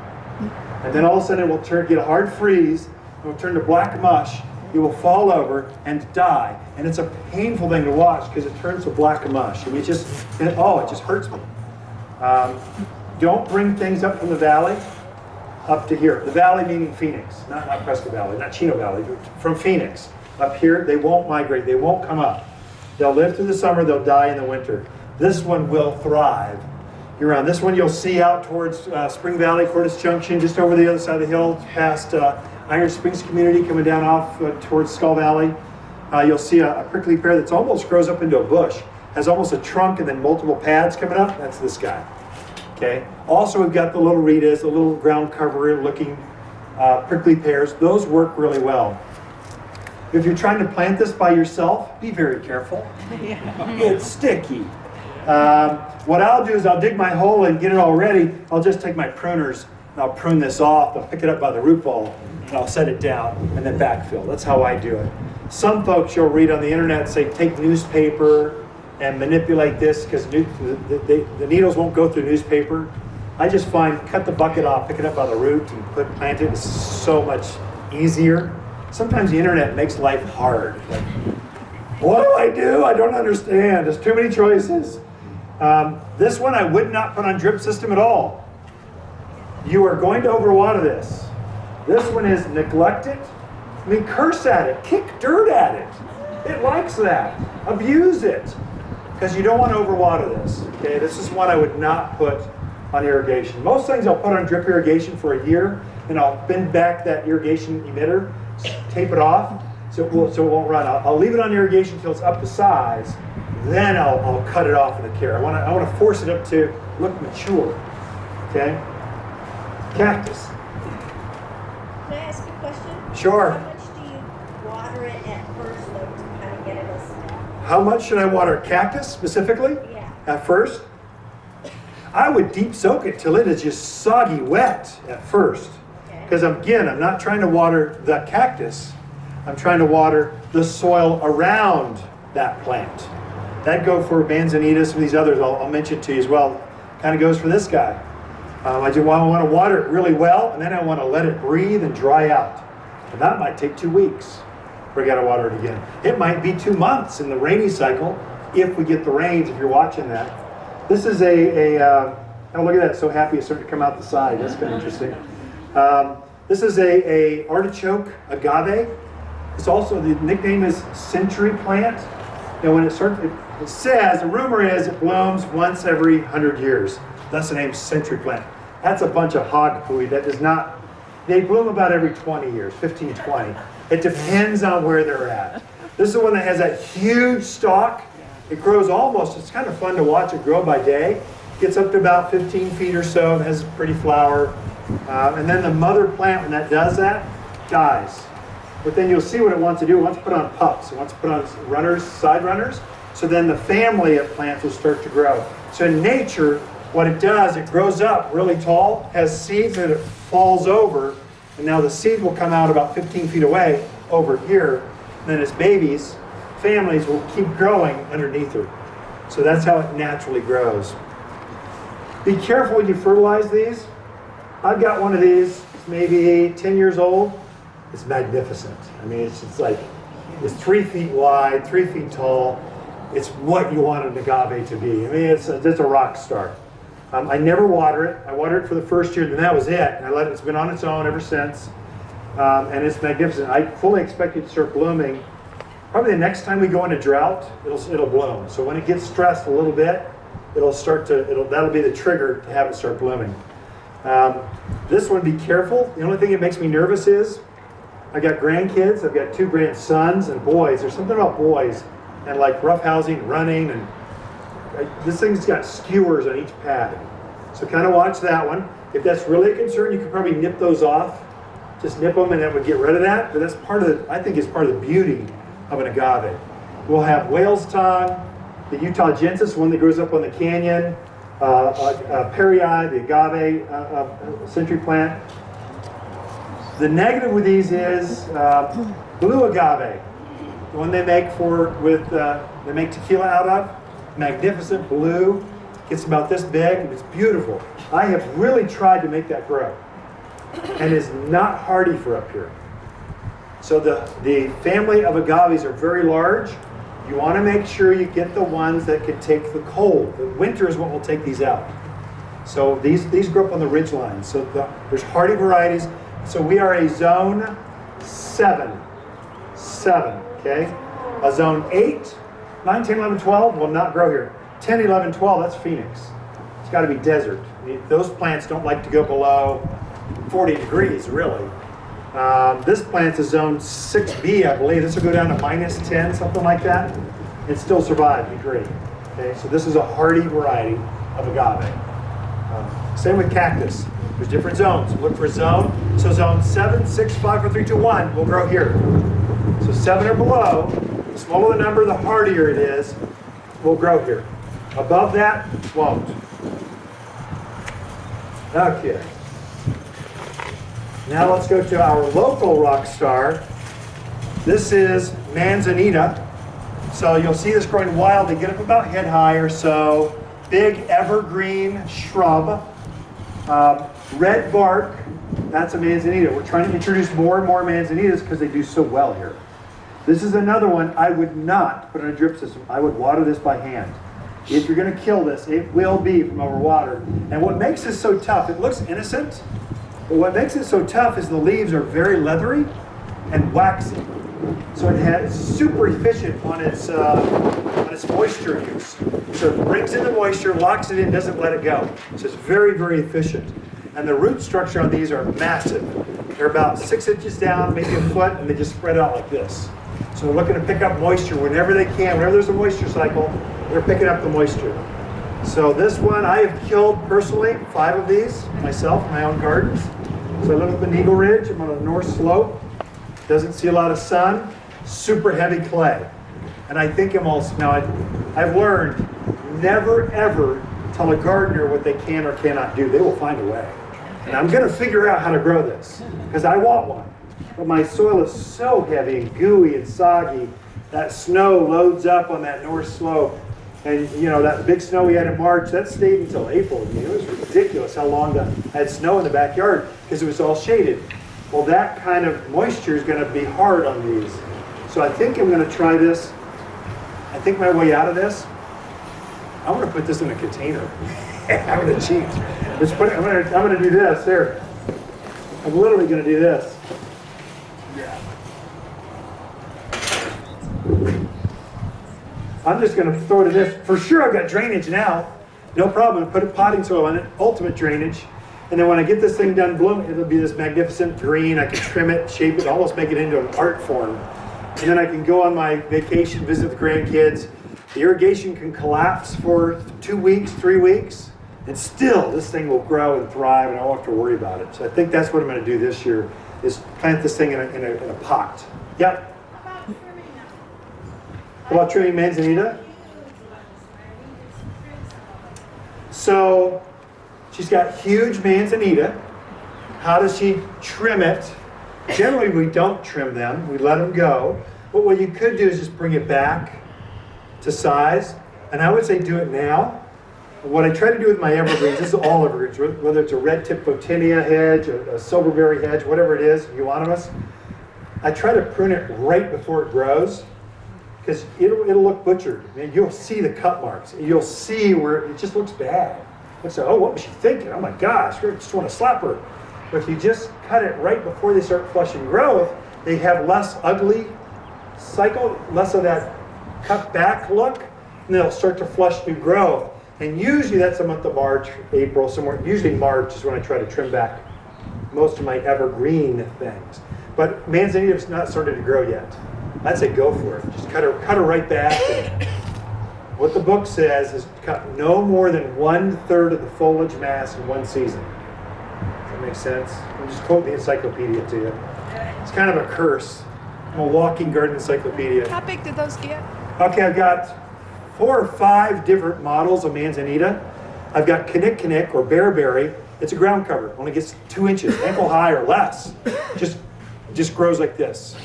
And then all of a sudden it will turn, get a hard freeze, it will turn to black mush, it will fall over and die. And it's a painful thing to watch because it turns to black mush. I mean, it just, it, oh, it just hurts me. Um, don't bring things up from the valley up to here. The valley meaning Phoenix, not, not Prescott Valley, not Chino Valley, from Phoenix. Up here, they won't migrate, they won't come up. They'll live through the summer, they'll die in the winter. This one will thrive. You're on this one, you'll see out towards uh, Spring Valley, Cortis Junction, just over the other side of the hill, past uh, Iron Springs Community, coming down off uh, towards Skull Valley. Uh, you'll see a, a prickly pear that's almost grows up into a bush, has almost a trunk and then multiple pads coming up. That's this guy. Okay. Also, we've got the little Ritas, the little ground cover-looking uh, prickly pears. Those work really well. If you're trying to plant this by yourself, be very careful. Yeah. It's sticky. Um, what I'll do is I'll dig my hole and get it all ready. I'll just take my pruners and I'll prune this off. I'll pick it up by the root ball and I'll set it down and then backfill. That's how I do it. Some folks you'll read on the internet say take newspaper and manipulate this because new, the, the, the needles won't go through newspaper. I just find cut the bucket off, pick it up by the root and put, plant it. It's so much easier. Sometimes the internet makes life hard. Like, what do I do? I don't understand. There's too many choices. Um, this one I would not put on drip system at all. You are going to overwater this. This one is neglected. I mean, curse at it, kick dirt at it. It likes that. Abuse it, because you don't want to overwater this. Okay, this is one I would not put on irrigation. Most things I'll put on drip irrigation for a year, and I'll bend back that irrigation emitter, tape it off, so it won't, so it won't run. I'll, I'll leave it on irrigation until it's up to size. Then I'll, I'll cut it off with a care. I want to I want to force it up to look mature. Okay? Cactus. Can I ask a question? Sure. How much do you water it at first, though, to kind of get it a snack? How much should I water cactus specifically? Yeah. At first? I would deep soak it till it is just soggy wet at first. Because okay. Again, I'm not trying to water the cactus. I'm trying to water the soil around that plant. That'd go for manzanita, some of these others I'll, I'll mention to you as well. Kind of goes for this guy. Um, I just want, I want to water it really well, and then I want to let it breathe and dry out. And that might take two weeks. We got to water it again. It might be two months in the rainy cycle if we get the rains. If you're watching that, this is a. a uh, oh, look at that! So happy it's starting to come out the side. That's been interesting. Um, this is a, a artichoke agave. It's also the nickname is century plant. Now, when it starts, it, it says, the rumor is it blooms once every hundred years. That's the name century plant. That's a bunch of hog pooey. That does not, they bloom about every twenty years, fifteen, twenty. It depends on where they're at. This is the one that has that huge stalk. It grows almost, it's kind of fun to watch it grow by day. Gets up to about fifteen feet or so and has a pretty flower. Uh, and then the mother plant, when that does that, dies. But then you'll see what it wants to do. It wants to put on pups. It wants to put on runners, side runners. So then the family of plants will start to grow. So in nature, what it does, it grows up really tall, has seeds, and it falls over. And now the seed will come out about fifteen feet away over here. And then its babies, families, will keep growing underneath her. So that's how it naturally grows. Be careful when you fertilize these. I've got one of these. It's maybe ten years old. It's magnificent. I mean, it's, it's like, it's three feet wide, three feet tall. It's what you want an agave to be. I mean, it's a, it's a rock star. Um, I never water it. I watered it for the first year, then that was it. And I let it, it's been on its own ever since. Um, and it's magnificent. I fully expect it to start blooming. Probably the next time we go into drought, it'll, it'll bloom. So when it gets stressed a little bit, it'll start to, it'll, that'll be the trigger to have it start blooming. Um, this one, be careful. The only thing that makes me nervous is I've got grandkids, I've got two grandsons and boys. There's something about boys and like roughhousing, running, and I, this thing's got skewers on each pad. So kind of watch that one. If that's really a concern, you could probably nip those off. Just nip them and that would get rid of that. But that's part of the, I think is part of the beauty of an agave. We'll have whale's tongue, the Utah gensis, one that grows up on the canyon, uh, uh, perii, the agave uh, uh, century plant. The negative with these is uh, blue agave, the one they make for with uh, they make tequila out of. Magnificent blue, it's about this big and it's beautiful. I have really tried to make that grow, and it's not hardy for up here. So the the family of agaves are very large. You want to make sure you get the ones that can take the cold. The winter is what will take these out. So these these grow up on the ridge line. So the, there's hardy varieties. So we are a zone seven, seven, okay? A zone eight, nine, ten, eleven, twelve will not grow here. ten, eleven, twelve, that's Phoenix. It's gotta be desert. Those plants don't like to go below forty degrees, really. Um, this plant's a zone six B, I believe. This will go down to minus ten, something like that, and still survive degree, okay? So this is a hardy variety of agave. Um, same with cactus. There's different zones. Look for zone. So zone seven, six, five, four, three, two, one will grow here. So seven or below, the smaller the number, the hardier it is, will grow here. Above that, won't. Okay. Now let's go to our local rock star. This is manzanita. So you'll see this growing wild. They get up about head high or so. Big evergreen shrub. Um, Red bark, that's a manzanita. We're trying to introduce more and more manzanitas because they do so well here. This is another one I would not put in a drip system. I would water this by hand. If you're going to kill this, it will be from overwater. And what makes this so tough, it looks innocent, but what makes it so tough is the leaves are very leathery and waxy. So it has super efficient on its, uh, on its moisture use. So it brings in the moisture, locks it in, doesn't let it go. So it's very, very efficient. And the root structure on these are massive. They're about six inches down, maybe a foot, and they just spread out like this. So they're looking to pick up moisture whenever they can. Whenever there's a moisture cycle, they're picking up the moisture. So this one, I have killed personally five of these myself in my own gardens. So I live up in Eagle Ridge. I'm on the north slope. Doesn't see a lot of sun. Super heavy clay. And I think I'm also, now I, I've learned, never ever tell a gardener what they can or cannot do. They will find a way. And I'm going to figure out how to grow this, because I want one. But my soil is so heavy and gooey and soggy. That snow loads up on that north slope. And, you know, that big snow we had in March, that stayed until April. I mean, it was ridiculous how long the, I had snow in the backyard, because it was all shaded. Well, that kind of moisture is going to be hard on these. So I think I'm going to try this. I think my way out of this, I want to put this in a container. I'm going to cheat. Let's put it, I'm going to, I'm going to do this. Here. I'm literally going to do this. Yeah. I'm just going to throw it in this. For sure I've got drainage now. No problem. Put a potting soil on it. Ultimate drainage. And then when I get this thing done blooming, it'll be this magnificent green. I can trim it, shape it, almost make it into an art form. And then I can go on my vacation, visit the grandkids. The irrigation can collapse for two weeks, three weeks, and still this thing will grow and thrive, and I won't have to worry about it. So I think that's what I'm going to do this year, is plant this thing in a, in a, in a pot. Yep. How about trimming them? About trimming manzanita? So she's got huge manzanita. How does she trim it? Generally, we don't trim them. We let them go. But what you could do is just bring it back to size, and I would say do it now. What I try to do with my evergreens, this is all evergreens, whether it's a red tip Bottinia hedge, a, a silverberry hedge, whatever it is, euonymus, I try to prune it right before it grows, because it'll, it'll look butchered. I mean, you'll see the cut marks, and you'll see where it just looks bad. It's like, oh, what was she thinking? Oh my gosh, I just want to slap her. But if you just cut it right before they start flushing growth, they have less ugly cycle, less of that cut back look, and they'll start to flush new growth. And usually that's a month of March, April, somewhere. Usually March is when I try to trim back most of my evergreen things. But manzanita's not started to grow yet. I'd say go for it. Just cut her, cut her right back. And what the book says is cut no more than one third of the foliage mass in one season. Does that make sense? I'm just quoting the encyclopedia to you. It's kind of a curse. I'm a walking garden encyclopedia. How big did those get? Okay, I've got four or five different models of manzanita. I've got Kinnick Kinnick or bearberry. It's a ground cover. Only gets two inches, ankle high or less. Just, just grows like this.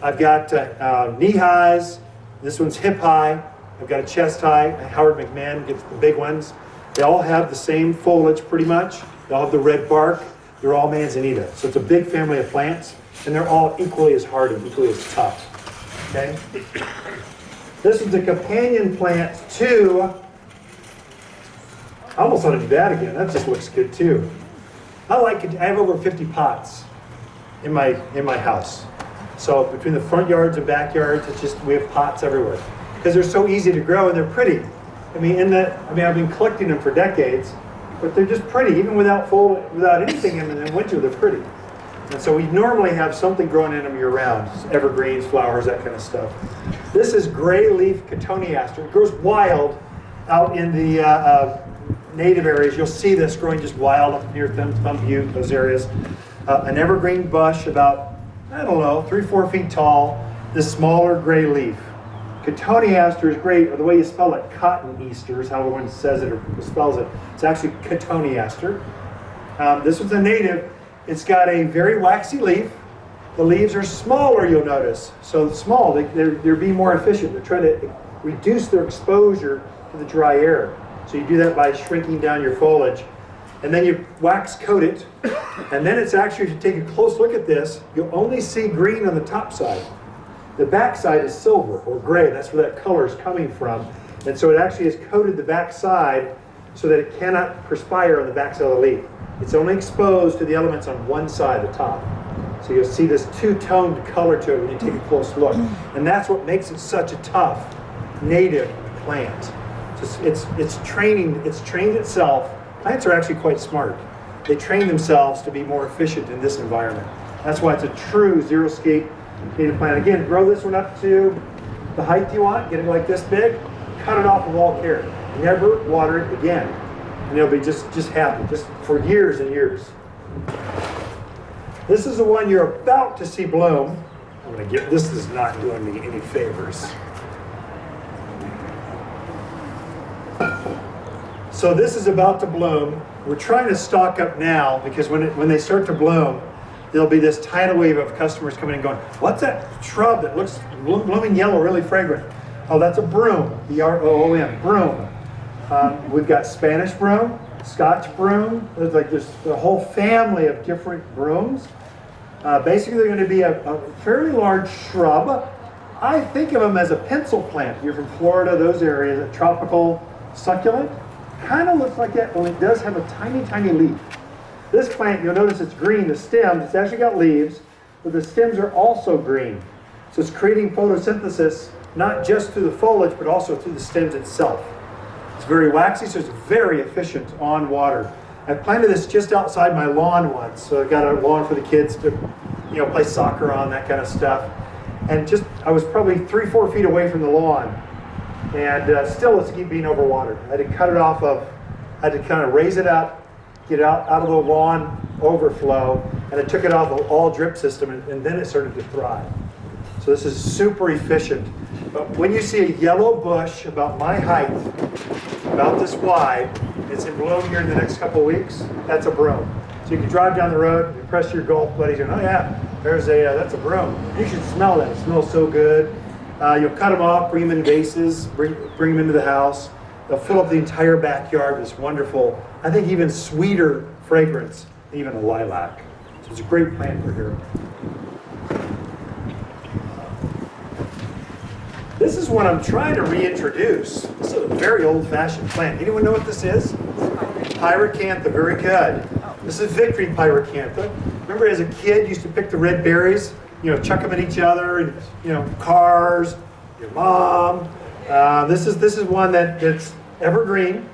I've got uh, uh, knee highs. This one's hip high. I've got a chest high. Howard McMahon gets the big ones. They all have the same foliage pretty much. They all have the red bark. They're all manzanita. So it's a big family of plants, and they're all equally as hard and equally as tough. Okay? This is the companion plant to, I almost thought it'd be bad again. That just looks good too. I like it. I have over fifty pots in my in my house. So between the front yards and backyards, it's just we have pots everywhere because they're so easy to grow and they're pretty. I mean, in the I mean, I've been collecting them for decades, but they're just pretty even without full without anything in them in winter. They're pretty, and so we normally have something growing in them year round: evergreens, flowers, that kind of stuff. This is gray leaf cotoneaster. It grows wild out in the. Uh, uh, native areas. You'll see this growing just wild up near Thumb Butte, those areas. Uh, an evergreen bush about, I don't know, three, four feet tall, this smaller gray leaf. Cotoneaster is great, or the way you spell it, cotton easter is how everyone says it or spells it. It's actually cotoneaster. Um, this one's a native. It's got a very waxy leaf. The leaves are smaller, you'll notice. So small, they, they're, they're being more efficient. They're trying to reduce their exposure to the dry air. So you do that by shrinking down your foliage. And then you wax coat it. And then it's actually, if you take a close look at this, you'll only see green on the top side. The back side is silver or gray. That's where that color is coming from. And so it actually has coated the back side so that it cannot perspire on the back side of the leaf. It's only exposed to the elements on one side, the top. So you'll see this two-toned color to it when you take a close look. And that's what makes it such a tough native plant. It's, it's training, it's trained itself. Plants are actually quite smart. They train themselves to be more efficient in this environment. That's why it's a true xeriscape native plant. Again, grow this one up to the height you want, get it like this big, cut it off with all care. Never water it again. And it'll be just, just happy, just for years and years. This is the one you're about to see bloom. I'm gonna get, this is not doing me any favors. So this is about to bloom. We're trying to stock up now because when it, when they start to bloom, there'll be this tidal wave of customers coming and going, what's that shrub that looks blo blooming yellow, really fragrant? Oh, that's a broom, B R O O M, broom. Um, we've got Spanish broom, Scotch broom. There's like this a whole family of different brooms. Uh, basically, they're gonna be a, a fairly large shrub. I think of them as a pencil plant. You're from Florida, those areas, a tropical succulent. Kind of looks like that, only it does have a tiny, tiny leaf. This plant, you'll notice it's green, the stems, it's actually got leaves, but the stems are also green. So it's creating photosynthesis, not just through the foliage, but also through the stems itself. It's very waxy, so it's very efficient on water. I planted this just outside my lawn once, so I got a lawn for the kids to, you know, play soccer on, that kind of stuff. And just, I was probably three, four feet away from the lawn, and uh, still it's being overwatered. I had to cut it off of, I had to kind of raise it up, get it out, out of the lawn overflow, and I took it off the all drip system, and, and then it started to thrive. So this is super efficient. But when you see a yellow bush about my height, about this wide, it's in bloom here in the next couple weeks, that's a broom. So you can drive down the road, impress your golf buddies, and oh yeah, there's a, uh, that's a broom. You should smell that, it smells so good. Uh, you'll cut them off, bring them in vases, bring, bring them into the house. They'll fill up the entire backyard with this wonderful, I think even sweeter fragrance, even a lilac. So it's a great plant for here. This is what I'm trying to reintroduce. This is a very old-fashioned plant. Anyone know what this is? Pyracantha, very good. This is victory pyracantha. Remember as a kid, you used to pick the red berries? You know, chuck them at each other, and you know, cars, your mom. Uh, this is this is one that, that's evergreen.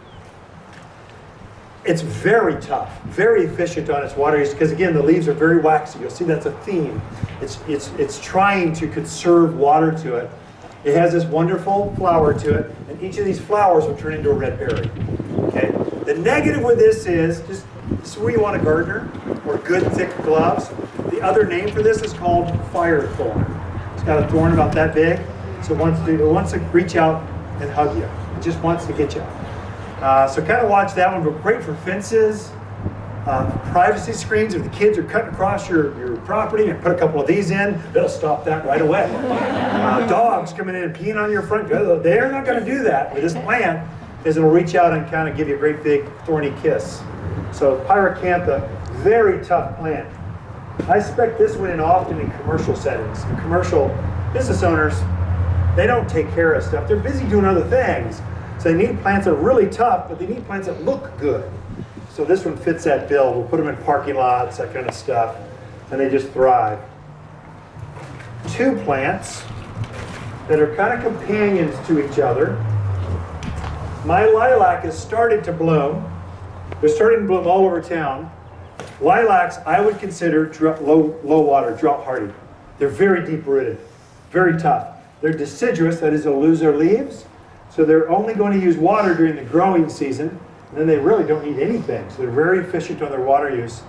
It's very tough, very efficient on its water use because, again, the leaves are very waxy. You'll see that's a theme. It's, it's, it's trying to conserve water to it. It has this wonderful flower to it, and each of these flowers will turn into a red berry. Okay. The negative with this is, just, this is where you want a gardener or good thick gloves. The other name for this is called fire thorn. It's got a thorn about that big, so it wants to, it wants to reach out and hug you. It just wants to get you. Uh, so kind of watch that one, but great for fences, uh, privacy screens. If the kids are cutting across your, your property and put a couple of these in, they'll stop that right away. Uh, dogs coming in and peeing on your front, they're not going to do that with this plant because it'll reach out and kind of give you a great big thorny kiss. So pyracantha, very tough plant. I spec this one in often in commercial settings. In commercial business owners, they don't take care of stuff. They're busy doing other things. So they need plants that are really tough, but they need plants that look good. So this one fits that bill. We'll put them in parking lots, that kind of stuff, and they just thrive. Two plants that are kind of companions to each other. My lilac has started to bloom. They're starting to bloom all over town. Lilacs, I would consider drought, low, low water, drought hardy. They're very deep rooted, very tough. They're deciduous, that is, they'll lose their leaves. So they're only going to use water during the growing season, and then they really don't need anything. So they're very efficient on their water use.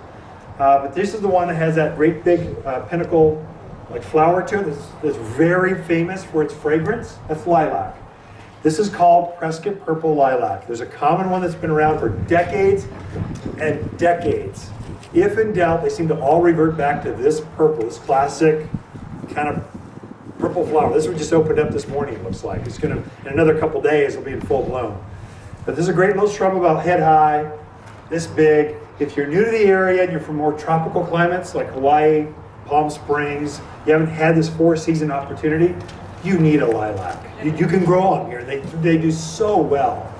Uh, but this is the one that has that great big uh, pinnacle like flower to it that's, that's very famous for its fragrance. That's lilac. This is called Prescott Purple Lilac. There's a common one that's been around for decades and decades. If in doubt, they seem to all revert back to this purple, this classic kind of purple flower. This one just opened up this morning, it looks like. It's gonna, in another couple days, it'll be in full bloom. But this is a great little shrub about head high, this big. If you're new to the area and you're from more tropical climates like Hawaii, Palm Springs, you haven't had this four season opportunity, you need a lilac. You, you can grow them here. They, they do so well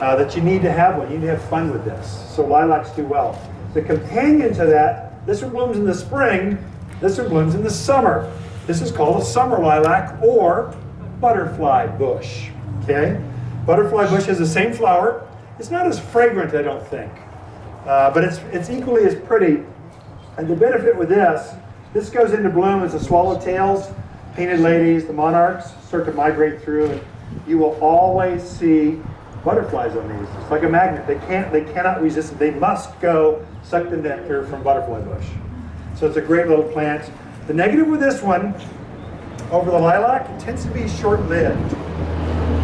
uh, that you need to have one. You need to have fun with this. So lilacs do well. The companion to that, this one blooms in the spring, this one blooms in the summer. This is called a summer lilac or butterfly bush, okay? Butterfly bush has the same flower. It's not as fragrant, I don't think, uh, but it's, it's equally as pretty. And the benefit with this, this goes into bloom as the swallowtails, painted ladies, the monarchs start to migrate through, and you will always see butterflies on these. It's like a magnet. They can't, they cannot resist it. They must go suck the nectar from butterfly bush. So it's a great little plant. The negative with this one, over the lilac, it tends to be short-lived.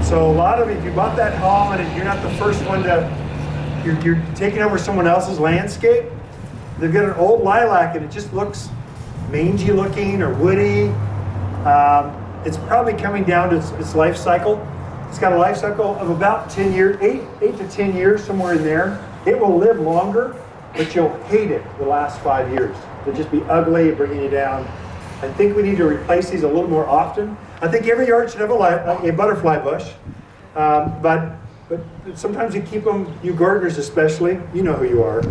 So a lot of, if you bought that home and you're not the first one to, you're, you're taking over someone else's landscape, they've got an old lilac and it just looks mangy looking or woody. Um, it's probably coming down to its, its life cycle. It's got a life cycle of about ten years, eight, eight to ten years, somewhere in there. It will live longer, but you'll hate it the last five years. It'll just be ugly, bringing you down. I think we need to replace these a little more often. I think every yard should have a, li a butterfly bush, um, but, but sometimes you keep them, you gardeners especially, you know who you are,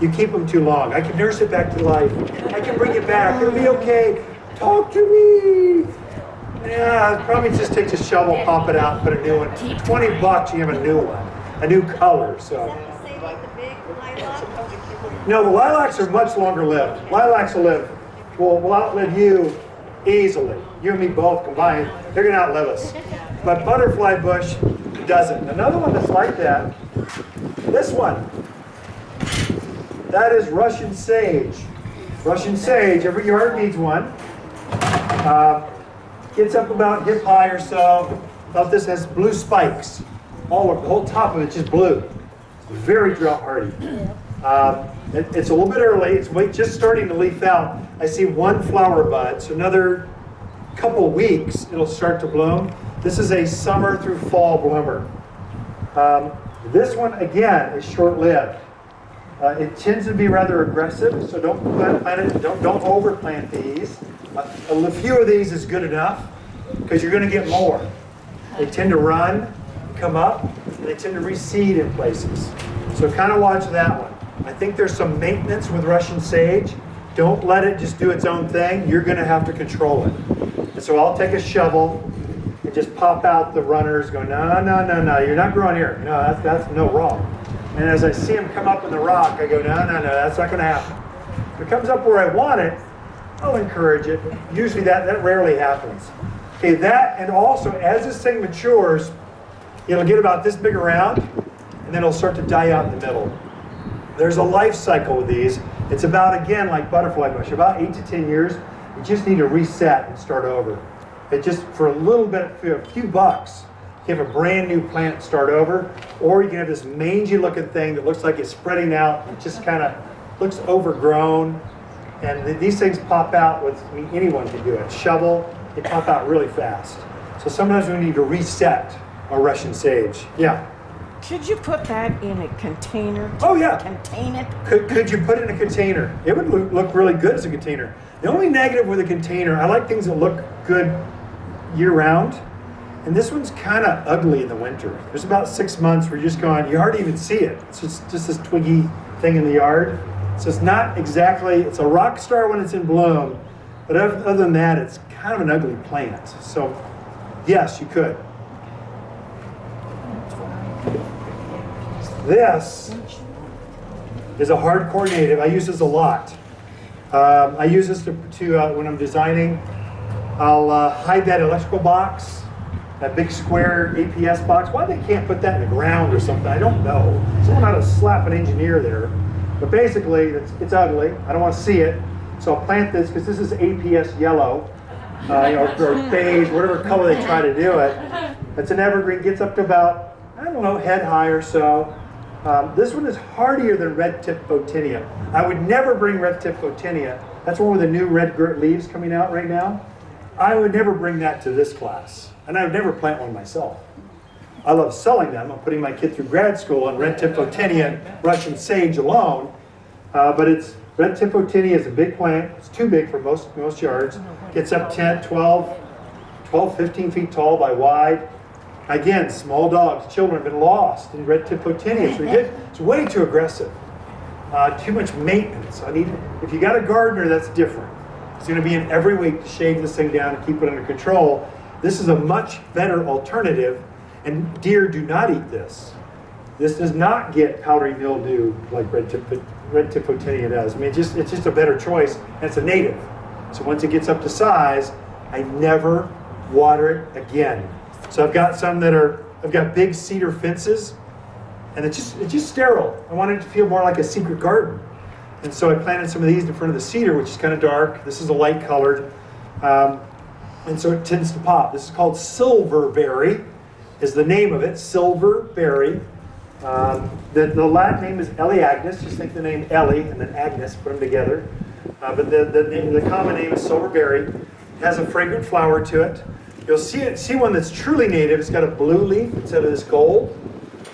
you keep them too long. I can nurse it back to life. I can bring it back. It'll be okay. Talk to me. Yeah, probably just take a shovel, pop it out, put a new one. twenty bucks, you have a new one, a new color. So. No, the lilacs are much longer lived. Lilacs will live, will, will outlive you easily. You and me both combined, they're gonna outlive us. But butterfly bush doesn't. Another one that's like that, this one, that is Russian sage. Russian sage, every yard needs one. Uh, gets up about hip high or so. About this has blue spikes. All over, the whole top of it's just blue. Very drought hardy. Um, it, it's a little bit early, it's wait, just starting to leaf out. I see one flower bud, so another couple weeks it'll start to bloom. This is a summer through fall bloomer. Um, this one, again, is short-lived. Uh, it tends to be rather aggressive, so don't plant it, don't, don't overplant these. A, a few of these is good enough, because you're gonna get more. They tend to run, come up, and they tend to reseed in places. So kind of watch that one. I think there's some maintenance with Russian sage. Don't let it just do its own thing. You're going to have to control it. And so I'll take a shovel and just pop out the runners going, no, no, no, no, you're not growing here. No, that's, that's no wrong. And as I see him come up in the rock, I go, no, no, no, that's not going to happen. If it comes up where I want it, I'll encourage it. Usually that, that rarely happens. Okay, that, and also as this thing matures, it'll get about this big around, and then it'll start to die out in the middle. There's a life cycle with these. It's about, again, like butterfly bush, about eight to ten years. You just need to reset and start over. It just, for a little bit, for a few bucks, you have a brand new plant, start over, or you can have this mangy looking thing that looks like it's spreading out. It just kind of looks overgrown, and th these things pop out with, I mean, anyone can do it. Shovel, they pop out really fast. So sometimes we need to reset our Russian sage. Yeah? Could you put that in a container? To oh, yeah. Contain it? Could, could you put it in a container? It would look, look really good as a container. The only negative with a container, I like things that look good year-round. And this one's kind of ugly in the winter. There's about six months where you're just going, you hardly even see it. It's just, just this twiggy thing in the yard. So it's not exactly, it's a rock star when it's in bloom, but other than that, it's kind of an ugly plant. So yes, you could. This is a hardcore native. I use this a lot. Um, I use this to, to uh, when I'm designing, I'll uh, hide that electrical box, that big square A P S box. Why they can't put that in the ground or something, I don't know. Someone ought to slap an engineer there. But basically, it's, it's ugly. I don't want to see it. So I'll plant this, because this is A P S yellow, uh, you know, or, or beige, whatever color they try to do it. It's an evergreen, gets up to about, I don't know, head high or so. Um, this one is hardier than red-tip photinia. I would never bring red-tip photinia. That's one with the new red girt leaves coming out right now. I would never bring that to this class. And I would never plant one myself. I love selling them. I'm putting my kid through grad school on red-tip photinia and Russian sage alone. Uh, but it's red-tip photinia is a big plant. It's too big for most, most yards. Gets up ten, twelve, fifteen feet tall by wide. Again, small dogs, children have been lost in red-tip photinia. So you get, it's way too aggressive. Uh, too much maintenance. I need, if you got a gardener, that's different. It's going to be in every week to shave this thing down and keep it under control. This is a much better alternative, and deer do not eat this. This does not get powdery mildew like red-tip red-tip photinia does. I mean, it's just, it's just a better choice, and it's a native. So once it gets up to size, I never water it again. So I've got some that are, I've got big cedar fences, and it's just, it's just sterile. I want it to feel more like a secret garden. And so I planted some of these in front of the cedar, which is kind of dark. This is a light colored. Um, and so it tends to pop. This is called silverberry, is the name of it, silverberry. Um, the, the Latin name is Eliagnus. Just think the name Ellie and then Agnes, put them together. Uh, but the, the, name, the common name is silverberry. It has a fragrant flower to it. You'll see, it, see one that's truly native. It's got a blue leaf instead of this gold.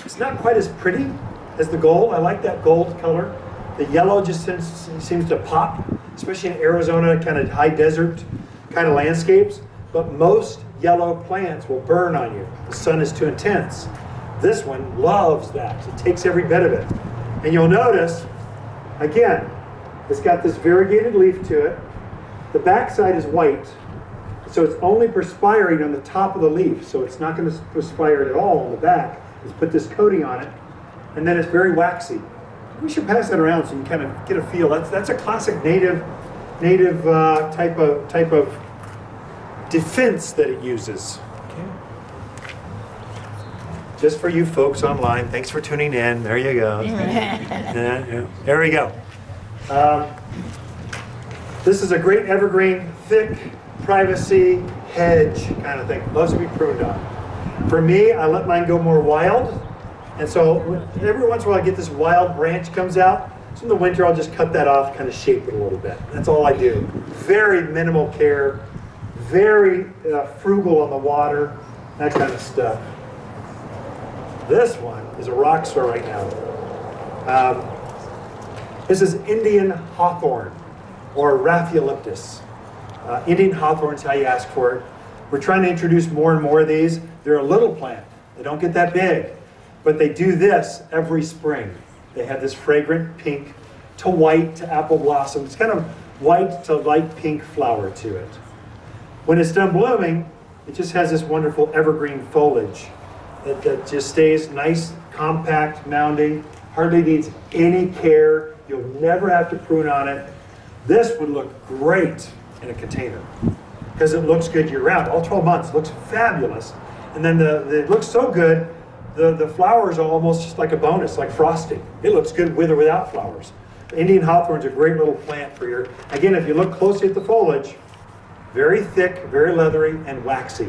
It's not quite as pretty as the gold. I like that gold color. The yellow just seems, seems to pop, especially in Arizona, kind of high desert kind of landscapes. But most yellow plants will burn on you. The sun is too intense. This one loves that. It takes every bit of it. And you'll notice, again, it's got this variegated leaf to it. The backside is white, so it's only perspiring on the top of the leaf. So it's not going to perspire at all on the back. Let's put this coating on it. And then it's very waxy. We should pass that around so you can kind of get a feel. That's that's a classic native, native uh, type of type of defense that it uses. Okay. Just for you folks online, thanks for tuning in. There you go. yeah, yeah. There we go. Um, this is a great evergreen, thick, privacy hedge kind of thing. Loves to be pruned on. For me, I let mine go more wild. And so every once in a while I get this wild branch comes out. So in the winter I'll just cut that off, kind of shape it a little bit. That's all I do. Very minimal care, very uh, frugal on the water, that kind of stuff. This one is a rock star right now. Um, this is Indian hawthorn or Raphaeliptus. Uh, Indian hawthorn is how you ask for it. We're trying to introduce more and more of these. They're a little plant. They don't get that big. But they do this every spring. They have this fragrant pink to white to apple blossom. It's kind of white to light pink flower to it. When it's done blooming, it just has this wonderful evergreen foliage that, that just stays nice, compact, mounding. hardly needs any care. You'll never have to prune on it. This would look great in a container because it looks good year round. All twelve months, it looks fabulous. And then the, the, it looks so good, the, the flowers are almost just like a bonus, like frosting. It looks good with or without flowers. Indian hawthorn's a great little plant for your, again, if you look closely at the foliage, very thick, very leathery, and waxy,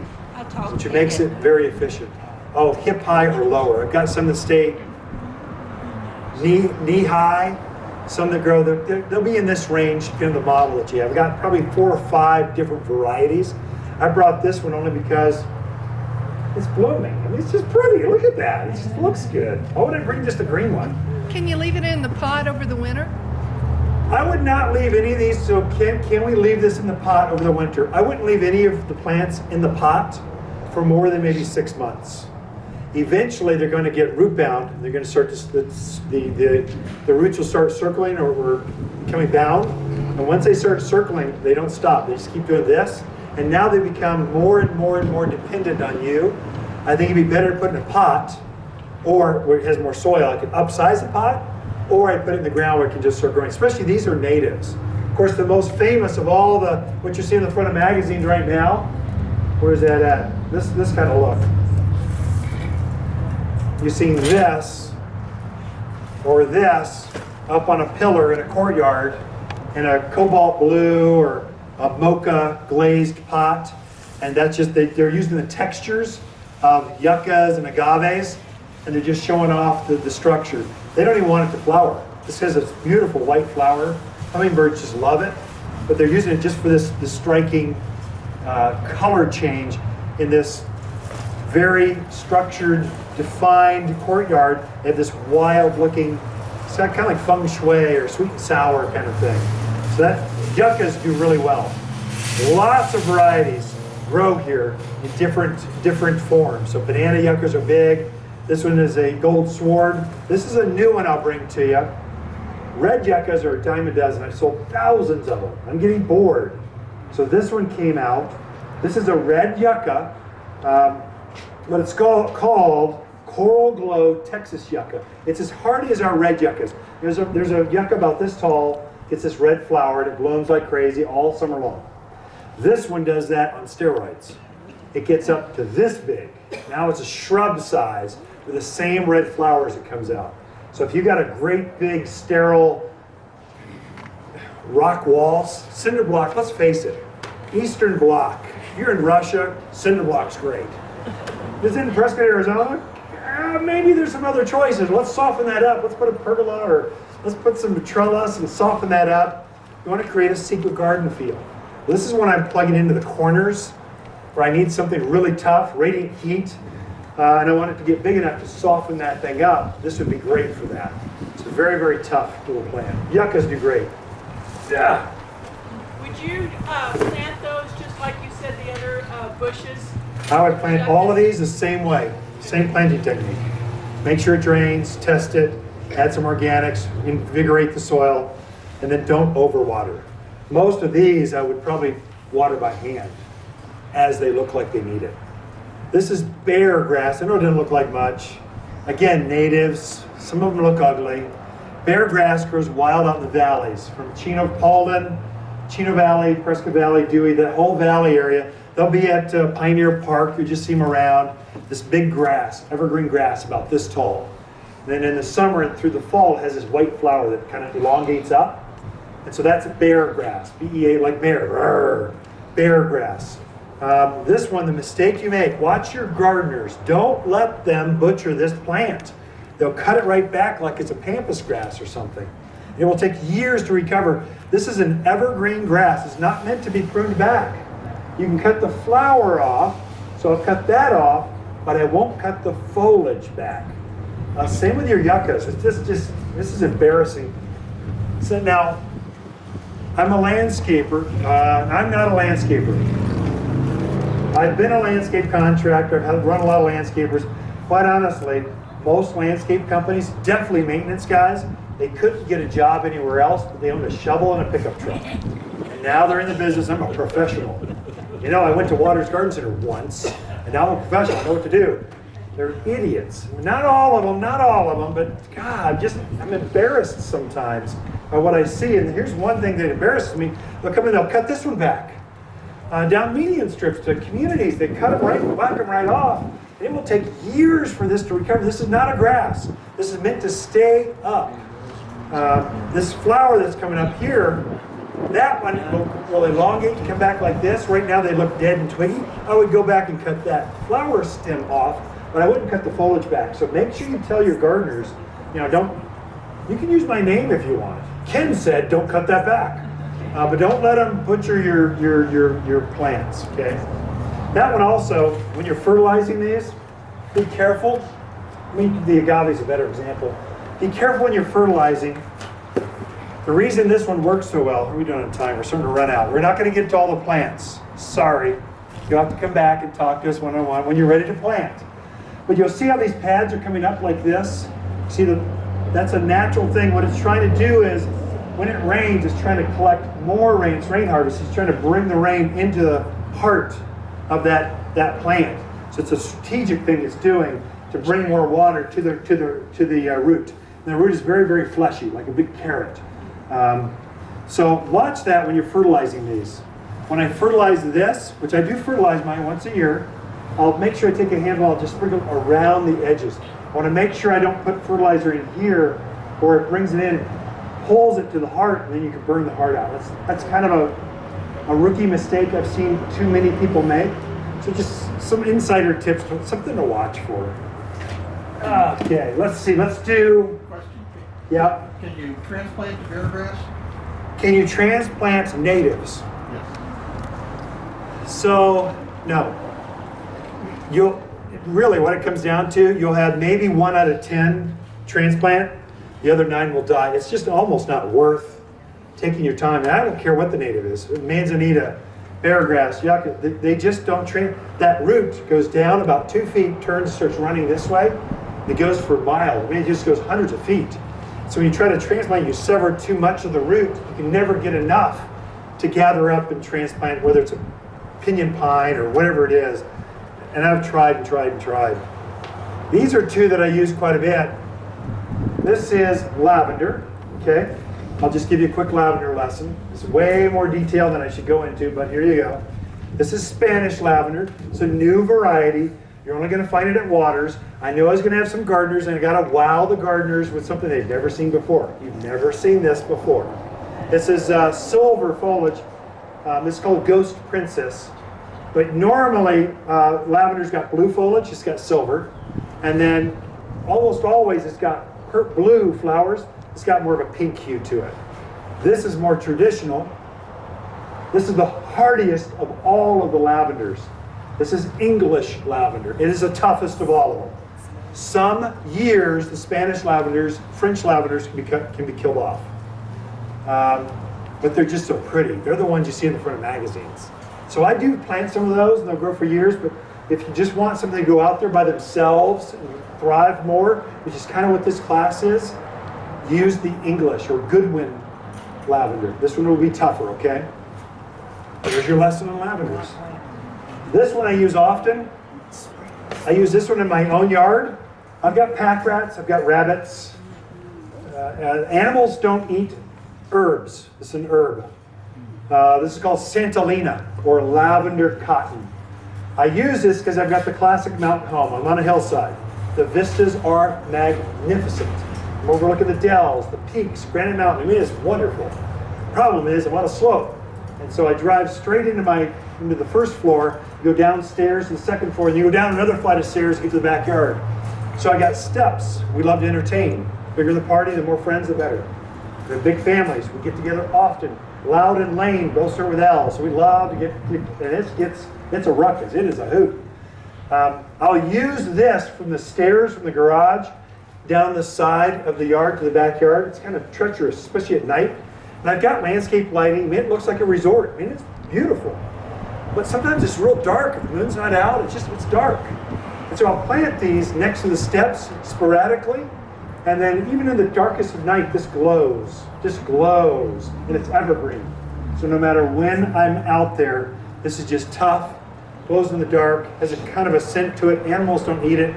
which makes it very efficient. Oh, hip high or lower. I've got some that stay knee, knee high, some that grow, they'll be in this range, depending on the model that you have. I've got probably four or five different varieties. I brought this one only because it's blooming. I mean, it's just pretty. Look at that. It just looks good. Why would I bring just a green one? Can you leave it in the pot over the winter? I would not leave any of these, so can, can we leave this in the pot over the winter? I wouldn't leave any of the plants in the pot for more than maybe six months. Eventually, they're going to get root bound, and they're going to start to, the, the, the roots will start circling or, or becoming bound, and once they start circling, they don't stop. They just keep doing this, and now they become more and more and more dependent on you. I think it'd be better to put in a pot, or where it has more soil, I could upsize the pot, or I put it in the ground where it can just start growing. Especially these are natives. Of course, the most famous of all the, what you see in the front of magazines right now, where's that at? This, this kind of look. You've seen this, or this, up on a pillar in a courtyard, in a cobalt blue or a mocha glazed pot. And that's just, they, they're using the textures of yuccas and agaves, and they're just showing off the, the structure. They don't even want it to flower. This has a beautiful white flower. Hummingbirds just love it, but they're using it just for this, this striking uh, color change in this very structured, defined courtyard. They have this wild looking, it's kind of like feng shui or sweet and sour kind of thing. So that, yuccas do really well. Lots of varieties grow here in different, different forms. So banana yuccas are big. This one is a gold sword. This is a new one I'll bring to you. Red yuccas are a dime a dozen. I've sold thousands of them. I'm getting bored. So this one came out. This is a red yucca, um, but it's called, called Coral Glow Texas Yucca. It's as hardy as our red yuccas. There's a, there's a yucca about this tall. It's this red flower, and it blooms like crazy all summer long. This one does that on steroids. It gets up to this big. Now it's a shrub size with the same red flowers that comes out. So if you've got a great big sterile rock wall, cinder block, let's face it, Eastern block. If you're in Russia, cinder block's great. Is it in Prescott, Arizona? Uh, maybe there's some other choices. Let's soften that up. Let's put a pergola or let's put some trellis and soften that up. You want to create a secret garden feel. This is when I'm plugging into the corners where I need something really tough, radiant heat. Uh, and I want it to get big enough to soften that thing up. This would be great for that. It's a very, very tough little plant. Yuccas do great. Yeah. Would you uh, plant those just like you said the other uh, bushes? I would plant all of these the same way, same planting technique. Make sure it drains, test it, add some organics, invigorate the soil, and then don't overwater. Most of these I would probably water by hand as they look like they need it. This is bare grass. I know it didn't look like much. Again, natives, some of them look ugly. Bare grass grows wild out in the valleys, from Chino, Paulden, Chino Valley, Prescott Valley, Dewey, that whole valley area. They'll be at uh, Pioneer Park. You just see them around. This big grass, evergreen grass about this tall. And then in the summer and through the fall, it has this white flower that kind of elongates up. And so that's bare grass, B E A, like Mayer, bare grass. Um, this one, the mistake you make, watch your gardeners. Don't let them butcher this plant. They'll cut it right back like it's a pampas grass or something. It will take years to recover. This is an evergreen grass. It's not meant to be pruned back. You can cut the flower off, so I'll cut that off, but I won't cut the foliage back. Uh, same with your yuccas. It's just, just, this is embarrassing. So now, I'm a landscaper. Uh, I'm not a landscaper. I've been a landscape contractor. I've run a lot of landscapers. Quite honestly, most landscape companies, definitely maintenance guys, they couldn't get a job anywhere else, but they owned a shovel and a pickup truck. And now they're in the business. I'm a professional. You know, I went to Watters Garden Center once, and now I'm a professional. I know what to do. They're idiots. Not all of them, not all of them, but God, just I'm embarrassed sometimes by what I see. And here's one thing that embarrasses me. They'll come in, they'll cut this one back. Uh, down median strips to communities, they cut them right, whack them right off. And it will take years for this to recover. This is not a grass. This is meant to stay up. Uh, this flower that's coming up here, that one will, will elongate and come back like this. Right now they look dead and twiggy. I would go back and cut that flower stem off, but I wouldn't cut the foliage back. So make sure you tell your gardeners, you know, don't, you can use my name if you want. Ken said, don't cut that back. Uh, but don't let them butcher your, your, your, your plants, okay? That one also, when you're fertilizing these, be careful. I mean, the agave is a better example. Be careful when you're fertilizing. The reason this one works so well, are we doing on time? We're starting to run out. We're not going to get to all the plants. Sorry. You'll have to come back and talk to us one-on-one when you're ready to plant. But you'll see how these pads are coming up like this. See, the, that's a natural thing. What it's trying to do is, when it rains, it's trying to collect more rain. It's rain harvest. It's trying to bring the rain into the heart of that, that plant. So it's a strategic thing it's doing to bring more water to the, to the, to the uh, root. And the root is very, very fleshy, like a big carrot. Um, so watch that when you're fertilizing these. When I fertilize this, which I do fertilize mine once a year, I'll make sure I take a handful, I'll just sprinkle around the edges. I want to make sure I don't put fertilizer in here, or it brings it in, pulls it to the heart, and then you can burn the heart out. That's, that's kind of a, a rookie mistake I've seen too many people make. So just some insider tips, something to watch for. Okay, let's see, let's do... Question? Yeah. Can you transplant bear grass? Can you transplant natives? Yes. So, no. You'll, really what it comes down to, you'll have maybe one out of ten transplant, the other nine will die. It's just almost not worth taking your time. And I don't care what the native is, manzanita, bear grass, yucca, they just don't train. That root goes down about two feet, turns, starts running this way, and it goes for a mile. I mean, it just goes hundreds of feet. So when you try to transplant, you sever too much of the root. You can never get enough to gather up and transplant, whether it's a pinyon pine or whatever it is. And I've tried and tried and tried. These are two that I use quite a bit. This is lavender, okay? I'll just give you a quick lavender lesson. It's way more detailed than I should go into, but here you go. This is Spanish lavender. It's a new variety. You're only gonna find it at Watters. I knew I was gonna have some gardeners, and I gotta wow the gardeners with something they've never seen before. You've never seen this before. This is uh, silver foliage. Um, it's called Ghost Princess. But normally, uh, lavender's got blue foliage, it's got silver. And then almost always it's got blue flowers, it's got more of a pink hue to it. This is more traditional. This is the hardiest of all of the lavenders. This is English lavender. It is the toughest of all of them. Some years, the Spanish lavenders, French lavenders can be, cut, can be killed off. Um, but they're just so pretty. They're the ones you see in the front of magazines. So I do plant some of those, and they'll grow for years, but if you just want something to go out there by themselves and thrive more, which is kind of what this class is, use the English or Goodwin lavender. This one will be tougher, okay? Here's your lesson on lavenders. This one I use often. I use this one in my own yard. I've got pack rats, I've got rabbits. Uh, animals don't eat herbs. This is an herb. Uh, this is called Santalina, or lavender cotton. I use this because I've got the classic mountain home. I'm on a hillside. The vistas are magnificent. I'm overlooking the Dells, the peaks, Granite Mountain. I mean, it's wonderful. Problem is, I'm on a slope. And so I drive straight into my into the first floor, go downstairs to the second floor, and you go down another flight of stairs to get to the backyard. So I got steps. We love to entertain. The bigger the party, the more friends, the better. We're big families. We get together often. Loudon Lane, both start with L, so we love to get, and it gets, it's a ruckus, it is a hoot. Um, I'll use this from the stairs, from the garage, down the side of the yard to the backyard. It's kind of treacherous, especially at night. And I've got landscape lighting, man, it looks like a resort. I mean, it's beautiful. But sometimes it's real dark, if the moon's not out, it's just, it's dark. And so I'll plant these next to the steps sporadically. And then even in the darkest of night, this glows, just glows, and it's evergreen. So no matter when I'm out there, this is just tough, glows in the dark, has a kind of a scent to it, animals don't eat it.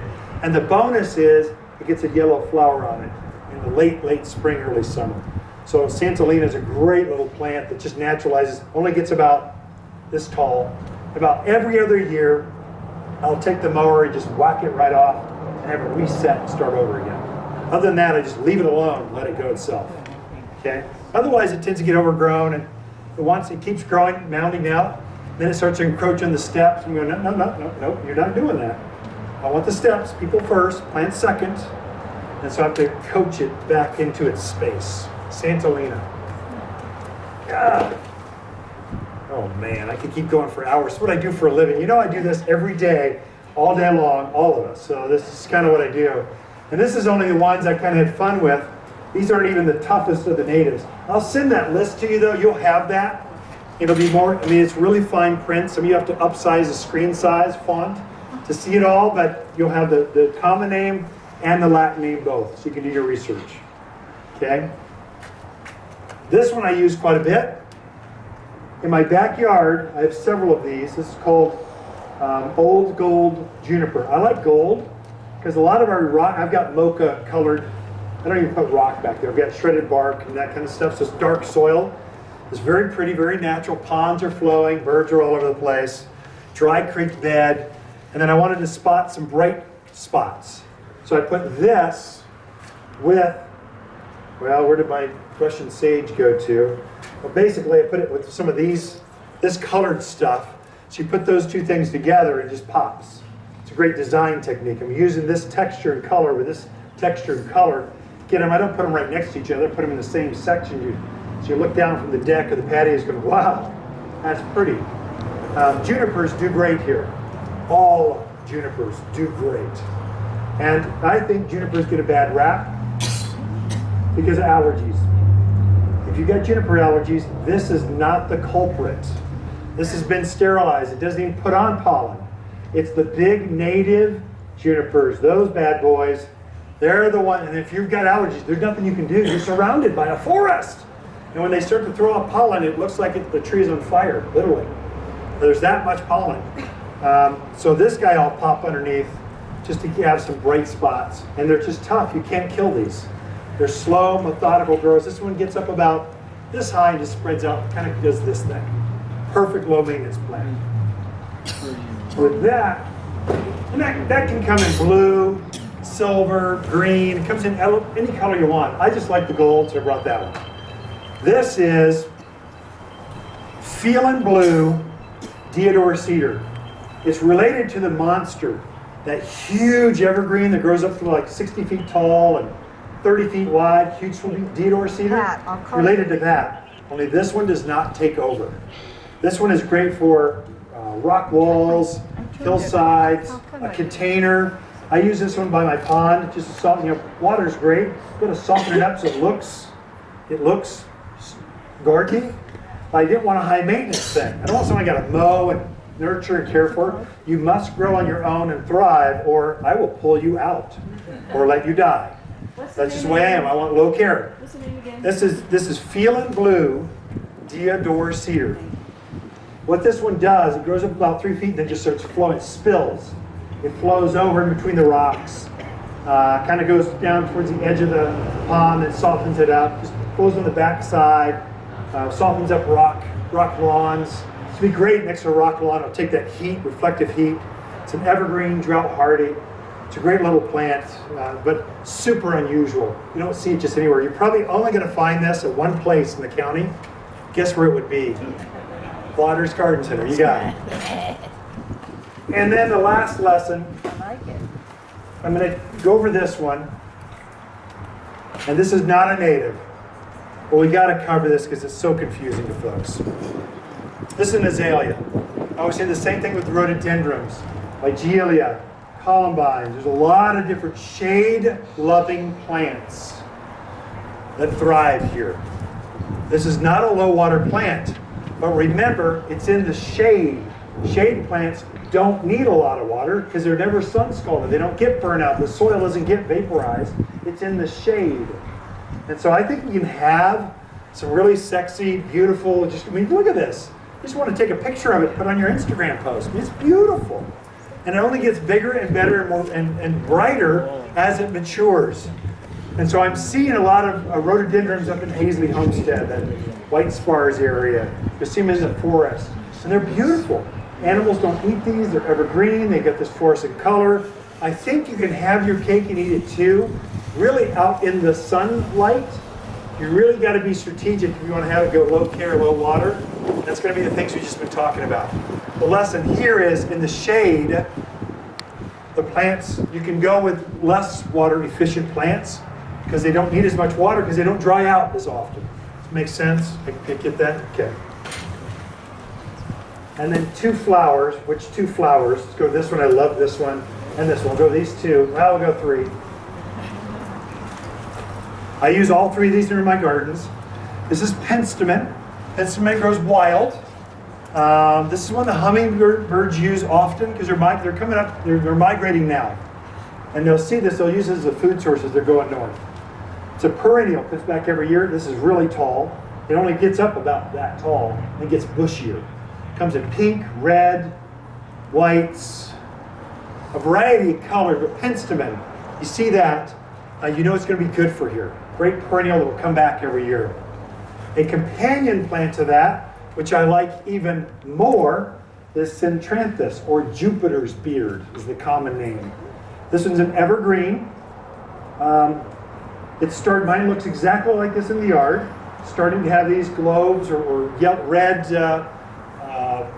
And the bonus is it gets a yellow flower on it in the late, late spring, early summer. So Santalina is a great little plant that just naturalizes, only gets about this tall. About every other year, I'll take the mower and just whack it right off and have it reset and start over again. Other than that, I just leave it alone and let it go itself. Okay? Otherwise, it tends to get overgrown, and once it keeps growing, mounding out, then it starts to encroach on the steps. I'm going, no, no, no, no, no, you're not doing that. I want the steps, people first, plant second, and so I have to coach it back into its space. Santalina. God. Oh man, I could keep going for hours. It's what I do for a living. You know, I do this every day, all day long, all of us. So this is kind of what I do. And this is only the ones I kind of had fun with. These aren't even the toughest of the natives. I'll send that list to you though. You'll have that. It'll be more, I mean, it's really fine print. Some of you have to upsize the screen size font to see it all, but you'll have the, the common name and the Latin name both, so you can do your research. Okay? This one I use quite a bit. In my backyard, I have several of these. This is called um, Old Gold Juniper. I like gold because a lot of our rock, I've got mocha colored, I don't even put rock back there. I've got shredded bark and that kind of stuff, so it's dark soil. It's very pretty, very natural. Ponds are flowing, birds are all over the place. Dry creek bed. And then I wanted to spot some bright spots. So I put this with, well, where did my Russian sage go to? Well, basically I put it with some of these, this colored stuff. So you put those two things together and it just pops. It's a great design technique. I'm using this texture and color with this texture and color. Get them, I don't put them right next to each other, I put them in the same section. You, so you look down from the deck of the patio, it's going, wow, that's pretty. Um, junipers do great here. All junipers do great. And I think junipers get a bad rap because of allergies. If you've got juniper allergies, this is not the culprit. This has been sterilized. It doesn't even put on pollen. It's the big native junipers, those bad boys. They're the one, and if you've got allergies, there's nothing you can do. You're surrounded by a forest. And when they start to throw up pollen, it looks like it, the tree is on fire, literally. There's that much pollen. Um, so this guy I'll pop underneath just to have some bright spots. And they're just tough. You can't kill these. They're slow, methodical growers. This one gets up about this high and just spreads out, kind of does this thing. Perfect low-maintenance plant. With that, and that, that can come in blue, silver, green. It comes in any color you want. I just like the gold, so I brought that one. This is Feelin' Blue Deodar cedar. It's related to the monster, that huge evergreen that grows up to like sixty feet tall and thirty feet wide, huge Deodar cedar, related to that. Only this one does not take over. This one is great for uh, rock walls, hillsides, a container. I use this one by my pond, just to soften up. You know, water's great. I'm going to soften it up so it looks, it looks gardeny. I didn't want a high maintenance thing. I don't want someone got to mow and nurture and care for. You must grow on your own and thrive, or I will pull you out or let you die. That's just the way I am. I want low care. What's the name again? This is this is Feelin' Blue Deodar cedar. What this one does, it grows up about three feet and then just starts flowing. It spills. It flows over in between the rocks. Uh, kind of goes down towards the edge of the pond and softens it up. Just goes on the backside. Uh, softens up rock rock lawns. It'd be great next to a rock lawn. It'll take that heat, reflective heat. It's an evergreen, drought hardy. It's a great little plant, uh, but super unusual. You don't see it just anywhere. You're probably only going to find this at one place in the county. Guess where it would be? Watters Garden Center. You got it. And then the last lesson. I like it. I'm going to go over this one. And this is not a native, but we got to cover this because it's so confusing to folks. This is an azalea. I always say the same thing with rhododendrons, Ligelia, columbines. There's a lot of different shade-loving plants that thrive here. This is not a low-water plant, but remember, it's in the shade. Shade plants don't need a lot of water because they're never sun-scalded. They don't get burned out. The soil doesn't get vaporized. It's in the shade. And so I think we can have some really sexy, beautiful, just, I mean, look at this. I just want to take a picture of it, put it on your Instagram post. I mean, it's beautiful. and it only gets bigger and better and, more, and, and brighter as it matures. And so I'm seeing a lot of uh, rhododendrons up in Hazley Homestead, that White Spars area. You see them as a forest, and they're beautiful. Animals don't eat these, they're evergreen, they get this fluorescent color. I think you can have your cake and eat it too, really out in the sunlight. You really gotta be strategic if you wanna have it go low care, low water. That's gonna be the things we've just been talking about. The lesson here is in the shade, the plants, you can go with less water efficient plants because they don't need as much water because they don't dry out as often. Does it make sense? I can get that? Okay. And then two flowers, which two flowers? Let's go this one, I love this one, and this one. We'll go these two, well, we'll go three. I use all three of these in my gardens. This is penstemon. Penstemon grows wild. Um, this is one the hummingbirds use often because they're, they're coming up, they're, they're migrating now. And they'll see this, they'll use this as a food source as they're going north. It's a perennial, comes back every year. This is really tall. It only gets up about that tall and gets bushier. Comes in pink, red, whites, a variety of colors, but penstemon, you see that, uh, you know it's gonna be good for here. Great perennial that will come back every year. A companion plant to that, which I like even more, is Centranthus, or Jupiter's beard is the common name. This one's an evergreen. Um, it started, mine looks exactly like this in the yard, starting to have these globes or, or yellow, red uh, uh,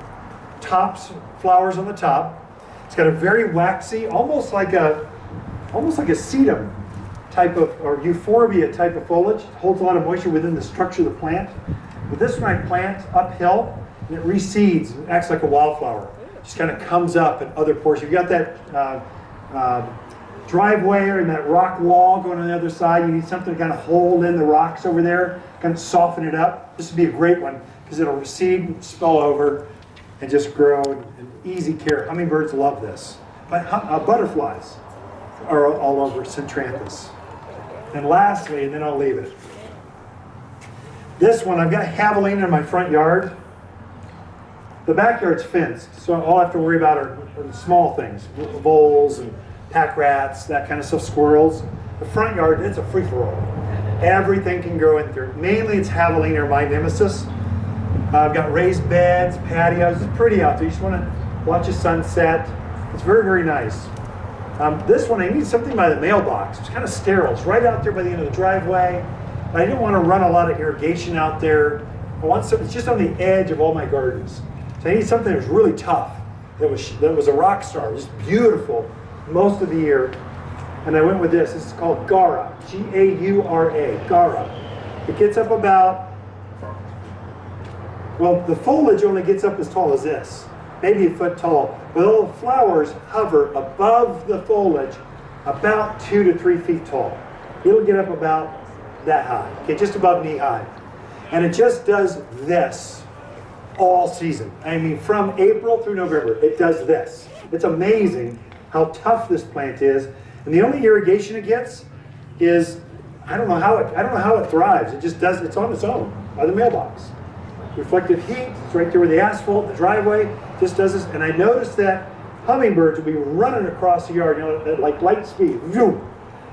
tops, flowers on the top. It's got a very waxy, almost like a, almost like a sedum type of, or euphorbia type of foliage. It holds a lot of moisture within the structure of the plant. But this one I plant uphill, and it reseeds and acts like a wildflower. It just kind of comes up in other portions. You've got that uh, uh, driveway and that rock wall going on the other side. You need something to kind of hold in the rocks over there, kind of soften it up. This would be a great one because it'll recede and spill over and just grow and easy care. Hummingbirds love this. But uh, butterflies are all over Centranthus. And lastly, and then I'll leave it. This one, I've got javelina in my front yard. The backyard's fenced, so all I have to worry about are, are small things, voles and pack rats, that kind of stuff, squirrels. The front yard, it's a free-for-all. Everything can grow in there. Mainly it's javelina, my nemesis. Uh, I've got raised beds, patios. It's pretty out there. You just want to watch a sunset. It's very, very nice. Um, this one, I need something by the mailbox. It's kind of sterile. It's right out there by the end of the driveway. I didn't want to run a lot of irrigation out there. I want something. It's just on the edge of all my gardens. So I need something that was really tough. That was that was a rock star. It was beautiful most of the year. And I went with this. This is called Gaura. G A U R A. Gaura. It gets up about. Well, the foliage only gets up as tall as this, maybe a foot tall. But all the flowers hover above the foliage about two to three feet tall. It'll get up about that high, okay, just above knee high. And it just does this all season. I mean, from April through November, it does this. It's amazing how tough this plant is. And the only irrigation it gets is, I don't know how it, I don't know how it thrives. It just does, it's on its own by the mailbox. Reflective heat, it's right there with the asphalt, the driveway, just does this. And I noticed that hummingbirds will be running across the yard, you know, at like light speed.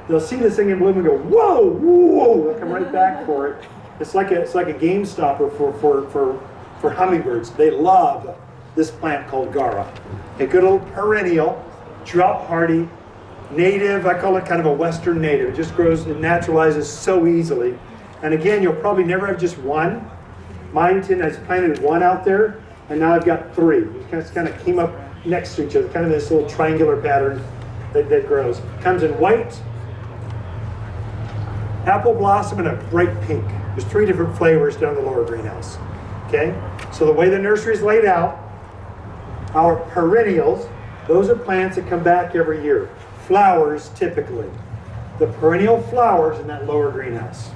They'll see this thing in bloom and go, whoa, whoa, they'll come right back for it. It's like a, it's like a game stopper for, for, for, for hummingbirds. They love this plant called Gaura. A good old perennial, drought hardy, native, I call it kind of a western native. It just grows and naturalizes so easily. And again, you'll probably never have just one. Mine has planted one out there, and now I've got three. It just kind of came up next to each other, kind of this little triangular pattern that, that grows. Comes in white, apple blossom, and a bright pink. There's three different flavors down the lower greenhouse, okay? So the way the nursery's laid out, our perennials, those are plants that come back every year. Flowers, typically. The perennial flowers in that lower greenhouse.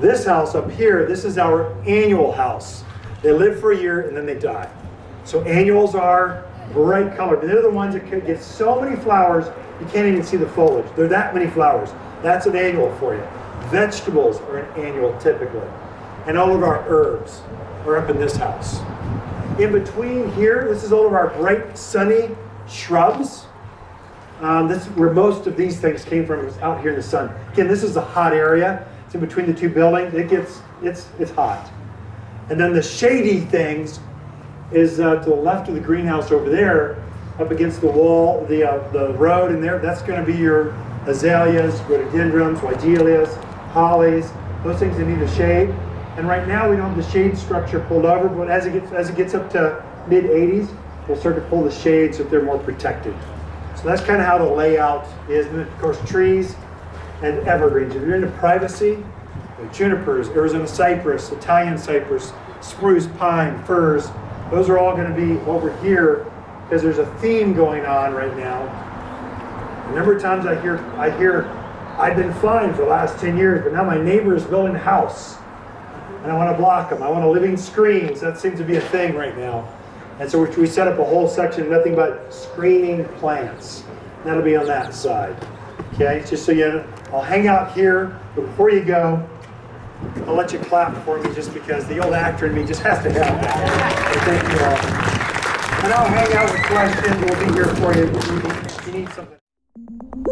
This house up here, this is our annual house. They live for a year and then they die. So annuals are bright colored. They're the ones that could get so many flowers, you can't even see the foliage. There are that many flowers. That's an annual for you. Vegetables are an annual typically. And all of our herbs are up in this house. In between here, this is all of our bright, sunny, shrubs. Um, this is where most of these things came from. It was out here in the sun. Again, this is a hot area. It's in between the two buildings. It gets, it's, it's hot. And then the shady things is uh, to the left of the greenhouse over there, up against the wall, the, uh, the road in there. That's going to be your azaleas, rhododendrons, weigelas, hollies, those things that need a shade. And right now we don't have the shade structure pulled over, but as it gets, as it gets up to mid eighties, we'll start to pull the shades so they're more protected. So that's kind of how the layout is. And of course, trees and evergreens. If you're into privacy, like junipers, Arizona cypress, Italian cypress, spruce, pine, firs, those are all going to be over here because there's a theme going on right now. The number of times I hear, I hear, I've been fine for the last ten years, but now my neighbor is building a house and I want to block them. I want a living screens. That seems to be a thing right now. And so we set up a whole section, nothing but screening plants. That'll be on that side. Okay, just so you know, I'll hang out here, but before you go, I'll let you clap for me just because the old actor in me just has to have that. So thank you all. And I'll hang out with questions. We'll be here for you if you need something.